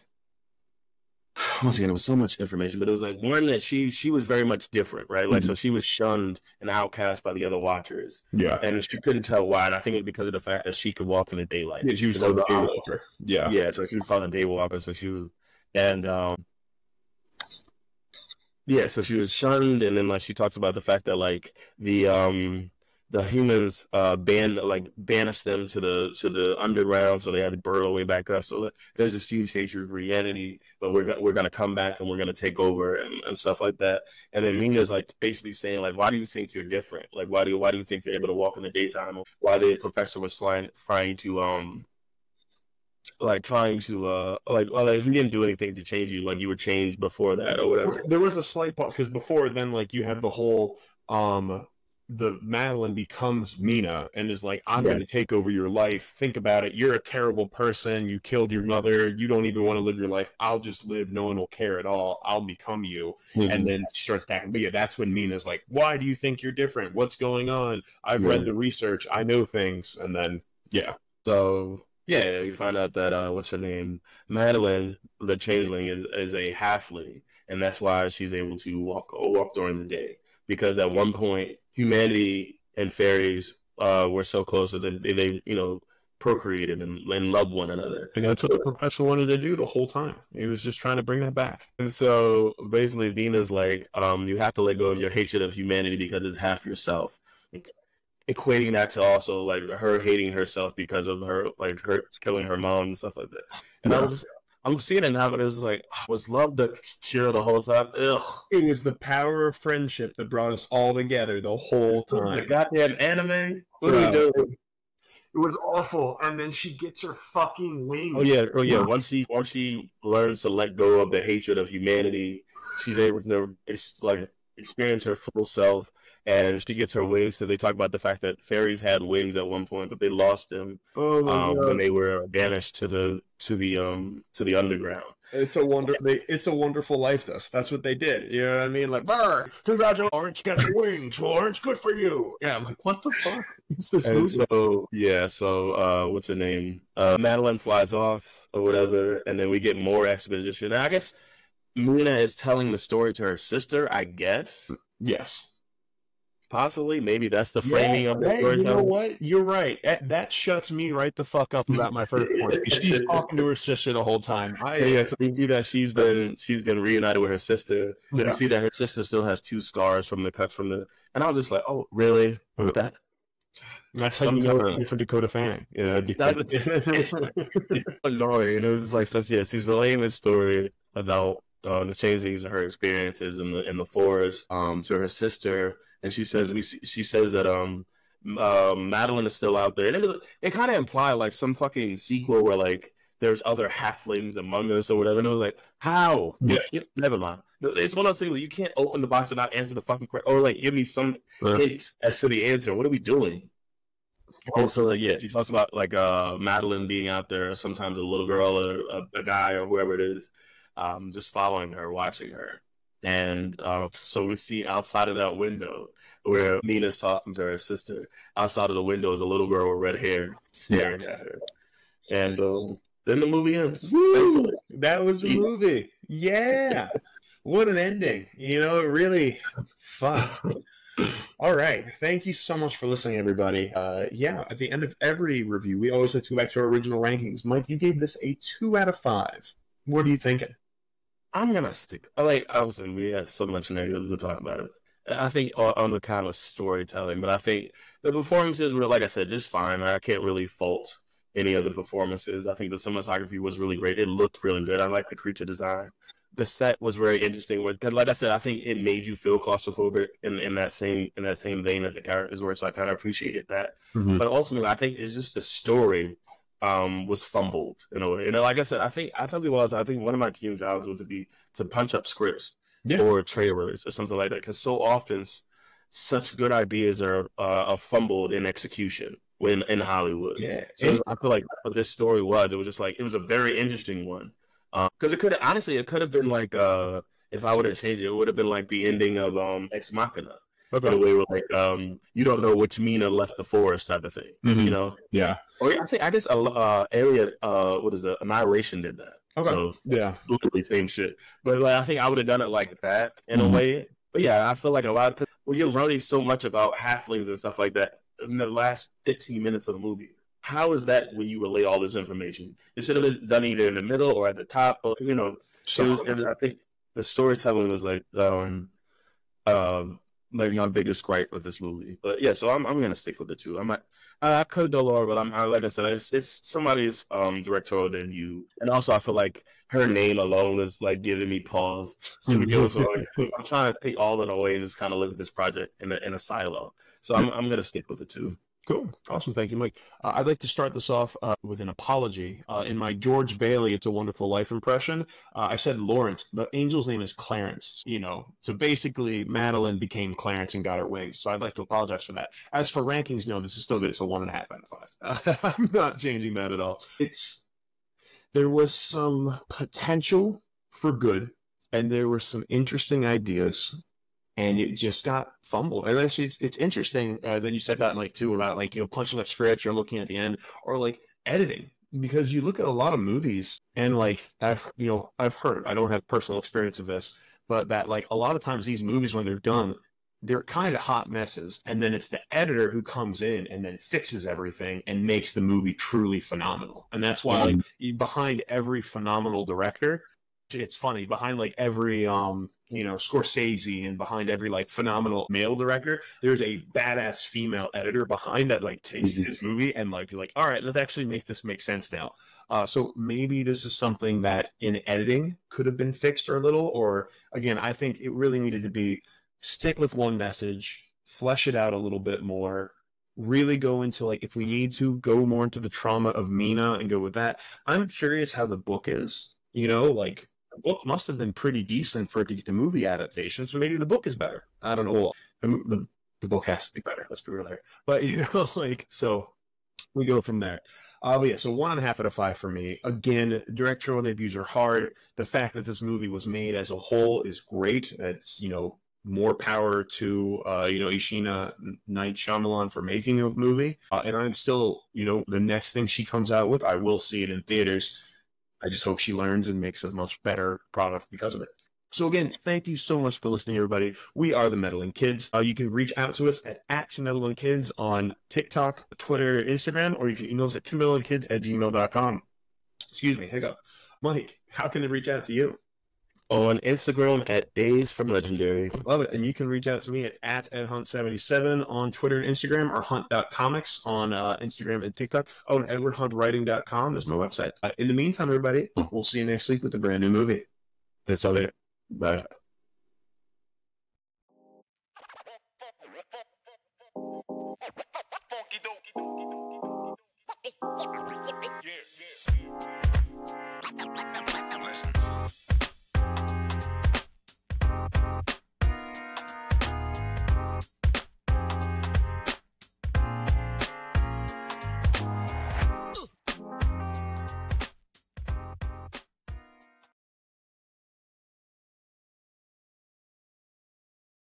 once again it was so much information, but it was like one that she she was very much different, right? Like mm-hmm. so she was shunned and outcast by the other Watchers. Yeah, and she couldn't tell why. And I think it's because of the fact that she could walk in the daylight. Yeah, she was called a daywalker. Yeah, yeah. So she was called a daywalker. So she was, and um, yeah, so she was shunned, and then like she talks about the fact that like the um the humans uh, ban like banish them to the to the underground, so they had to burrow their way back up. So there's this huge hatred for humanity, but we're we're gonna come back and we're gonna take over and, and stuff like that. And then Mina's like basically saying like, why do you think you're different? Like, why do you, why do you think you're able to walk in the daytime? Why the professor was trying trying to um like trying to uh like well like, if you didn't do anything to change you, like you were changed before that or whatever. There was a slight pause because before then, like you had the whole um. the Madeline becomes Mina and is like, I'm yeah. going to take over your life. Think about it. You're a terrible person. You killed your mother. You don't even want to live your life. I'll just live. No one will care at all. I'll become you. Mm-hmm. And then she starts attacking. But yeah, that's when Mina's like, why do you think you're different? What's going on? I've yeah. read the research. I know things. And then, yeah. So, yeah, you find out that, uh, what's her name? Madeline, the changeling, is, is a halfling. And that's why she's able to walk, walk during the day. Because at one point, humanity and fairies uh, were so close that they, they you know, procreated and, and loved one another. And that's what the professor wanted to do the whole time. He was just trying to bring that back. And so basically, Dina's like, um, you have to let go of your hatred of humanity because it's half yourself. Equating that to also like her hating herself because of her like her killing her mom and stuff like that. And I was. I'm seeing it now, but it was like, was love the cure the whole time? Ugh. It was the power of friendship that brought us all together the whole time. The goddamn anime? What are we doing? It was awful. And then she gets her fucking wings. Oh, yeah. Oh, yeah. Once she, once she learns to let go of the hatred of humanity, she's able to like experience her full self. And she gets her wings. So they talk about the fact that fairies had wings at one point, but they lost them oh my um, God. when they were banished to the to the um to the underground. It's a wonder. They, it's a wonderful life. Thus, that's what they did. You know what I mean? Like, congratulations, Orange got your wings, Orange. Good for you. Yeah, I'm like, what the fuck is this and movie? So yeah, so uh, what's her name? Uh, Madeline flies off or whatever, and then we get more exposition. And I guess Mina is telling the story to her sister. I guess. Yes. Possibly, maybe that's the framing yeah, of the hey, storytelling. You know what? You're right. That, that shuts me right the fuck up about my first point. She's talking to her sister the whole time. I, yeah, so you see that she's been she's been reunited with her sister. Yeah. You see that her sister still has two scars from the cuts from the. And I was just like, oh, really? That. That's sometimes for Dakota Fanning. Yeah, Dakota. It's annoying. It was just like, so yeah, she's relating this story about. Uh, the changes in her experiences in the in the forest um, to her sister, and she says we she says that um, uh, Madeline is still out there, and it was, it kind of implied like some fucking sequel where like there's other halflings among us or whatever, and it was like how yeah. you, never mind. It's one of those things you can't open the box and not answer the fucking question, or like give me some yeah. hint as to the answer. What are we doing? Also, like, yeah, she talks about like uh, Madeline being out there, sometimes a little girl or a, a guy or whoever it is. Um, just following her, watching her. And uh, so we see outside of that window where Mina's talking to her sister, outside of the window is a little girl with red hair staring yeah. at her. And um, then the movie ends. Woo! That was the movie. Yeah. What an ending. You know, really fun. All right. Thank you so much for listening, everybody. Uh, yeah, at the end of every review, we always have to go back to our original rankings. Mike, you gave this a two out of five. What are you thinking? I'm gonna stick. I like. I was saying we had so much negatives to talk about it. I think on the kind of storytelling, but I think the performances were, like I said, just fine. I can't really fault any of the performances. I think the cinematography was really great. It looked really good. I like the creature design. The set was very interesting. Because, like I said, I think it made you feel claustrophobic in, in that same in that same vein that the characters were. So I kind of appreciated that. Mm-hmm. But ultimately, I think it's just the story. Um, was fumbled in a way. You know, like I said, I think I tell you what, I think one of my dream jobs would be to punch up scripts yeah. or trailers or something like that. Because so often, such good ideas are uh, are fumbled in execution when in Hollywood. Yeah, so was, I feel like what this story was. It was just like it was a very interesting one because um, it could honestly it could have been like uh, if I would have changed it, it would have been like the ending of um, Ex Machina. Okay. In a way, we're like, um, you don't know which Mina left the forest type of thing, mm-hmm. you know? Yeah. Or I think I guess uh, area, uh, what is it? Annihilation did that. Okay. So yeah, literally same shit. But like, I think I would have done it like that in mm-hmm. a way. But yeah, I feel like a lot of when you're learning so much about halflings and stuff like that in the last fifteen minutes of the movie. How is that when you relay all this information? It should have been done either in the middle or at the top. Or, you know, so it was, I think the storytelling was like um. Uh, Le'Veon Big is great with this movie. But yeah, so I'm I'm gonna stick with the two. I might I, I could do lower, but I'm I, like I said, it's, it's somebody's um directorial debut, and also I feel like her name alone is like giving me pause to begin with. So like, I'm trying to take all of it away and just kind of look at this project in a in a silo. So I'm I'm gonna stick with the two. Cool. Awesome. Thank you, Mike. Uh, I'd like to start this off uh, with an apology. Uh, in my George Bailey, It's a Wonderful Life impression, uh, I said Lawrence. The angel's name is Clarence, you know. So basically, Madeline became Clarence and got her wings. So I'd like to apologize for that. As for rankings, no, this is still good. It's a one and a half out of five. Uh, I'm not changing that at all. It's There was some potential for good, and there were some interesting ideas. And it just got fumbled. And actually, it's, it's interesting uh, that you said that, like, too, about, like, you know, punching up scripts or looking at the end or, like, editing. Because you look at a lot of movies and, like, I've, you know, I've heard, I don't have personal experience of this, but that, like, a lot of times these movies, when they're done, they're kind of hot messes. And then it's the editor who comes in and then fixes everything and makes the movie truly phenomenal. And that's why, like, you, behind every phenomenal director, it's funny, behind, like, every, um, you know, Scorsese, and behind every, like, phenomenal male director, there's a badass female editor behind that, like, takes his movie and, like, you're like, all right, let's actually make this make sense now. Uh, so maybe this is something that in editing could have been fixed or a little, or again, I think it really needed to be stick with one message, flesh it out a little bit more, really go into, like, if we need to go more into the trauma of Mina and go with that. I'm curious how the book is, you know, like, the book must have been pretty decent for it to get the movie adaptation, so maybe the book is better. I don't know. The, the book has to be better. Let's be real here. But, you know, like, so we go from there. Uh, but yeah, so one and a half out of five for me. Again, directorial debuts are hard. The fact that this movie was made as a whole is great. It's, you know, more power to, uh, you know, Ishana Night Shyamalan for making a movie. Uh, and I'm still, you know, the next thing she comes out with, I will see it in theaters. I just hope she learns and makes a much better product because of it. So again, thank you so much for listening, everybody. We are the Meddling Kids. Uh, you can reach out to us at at meddling kids on TikTok, Twitter, Instagram, or you can email us at two meddling kids at gmail dot com. Excuse me, hiccup. Mike, how can they reach out to you? On Instagram at Days from Legendary. Love it. And you can reach out to me at, at at hunt seventy-seven on Twitter and Instagram, or hunt dot comics on uh, Instagram and TikTok. Oh, and edward hunt writing dot com is my website. Uh, in the meantime, everybody, we'll see you next week with a brand new movie. That's all there. Bye.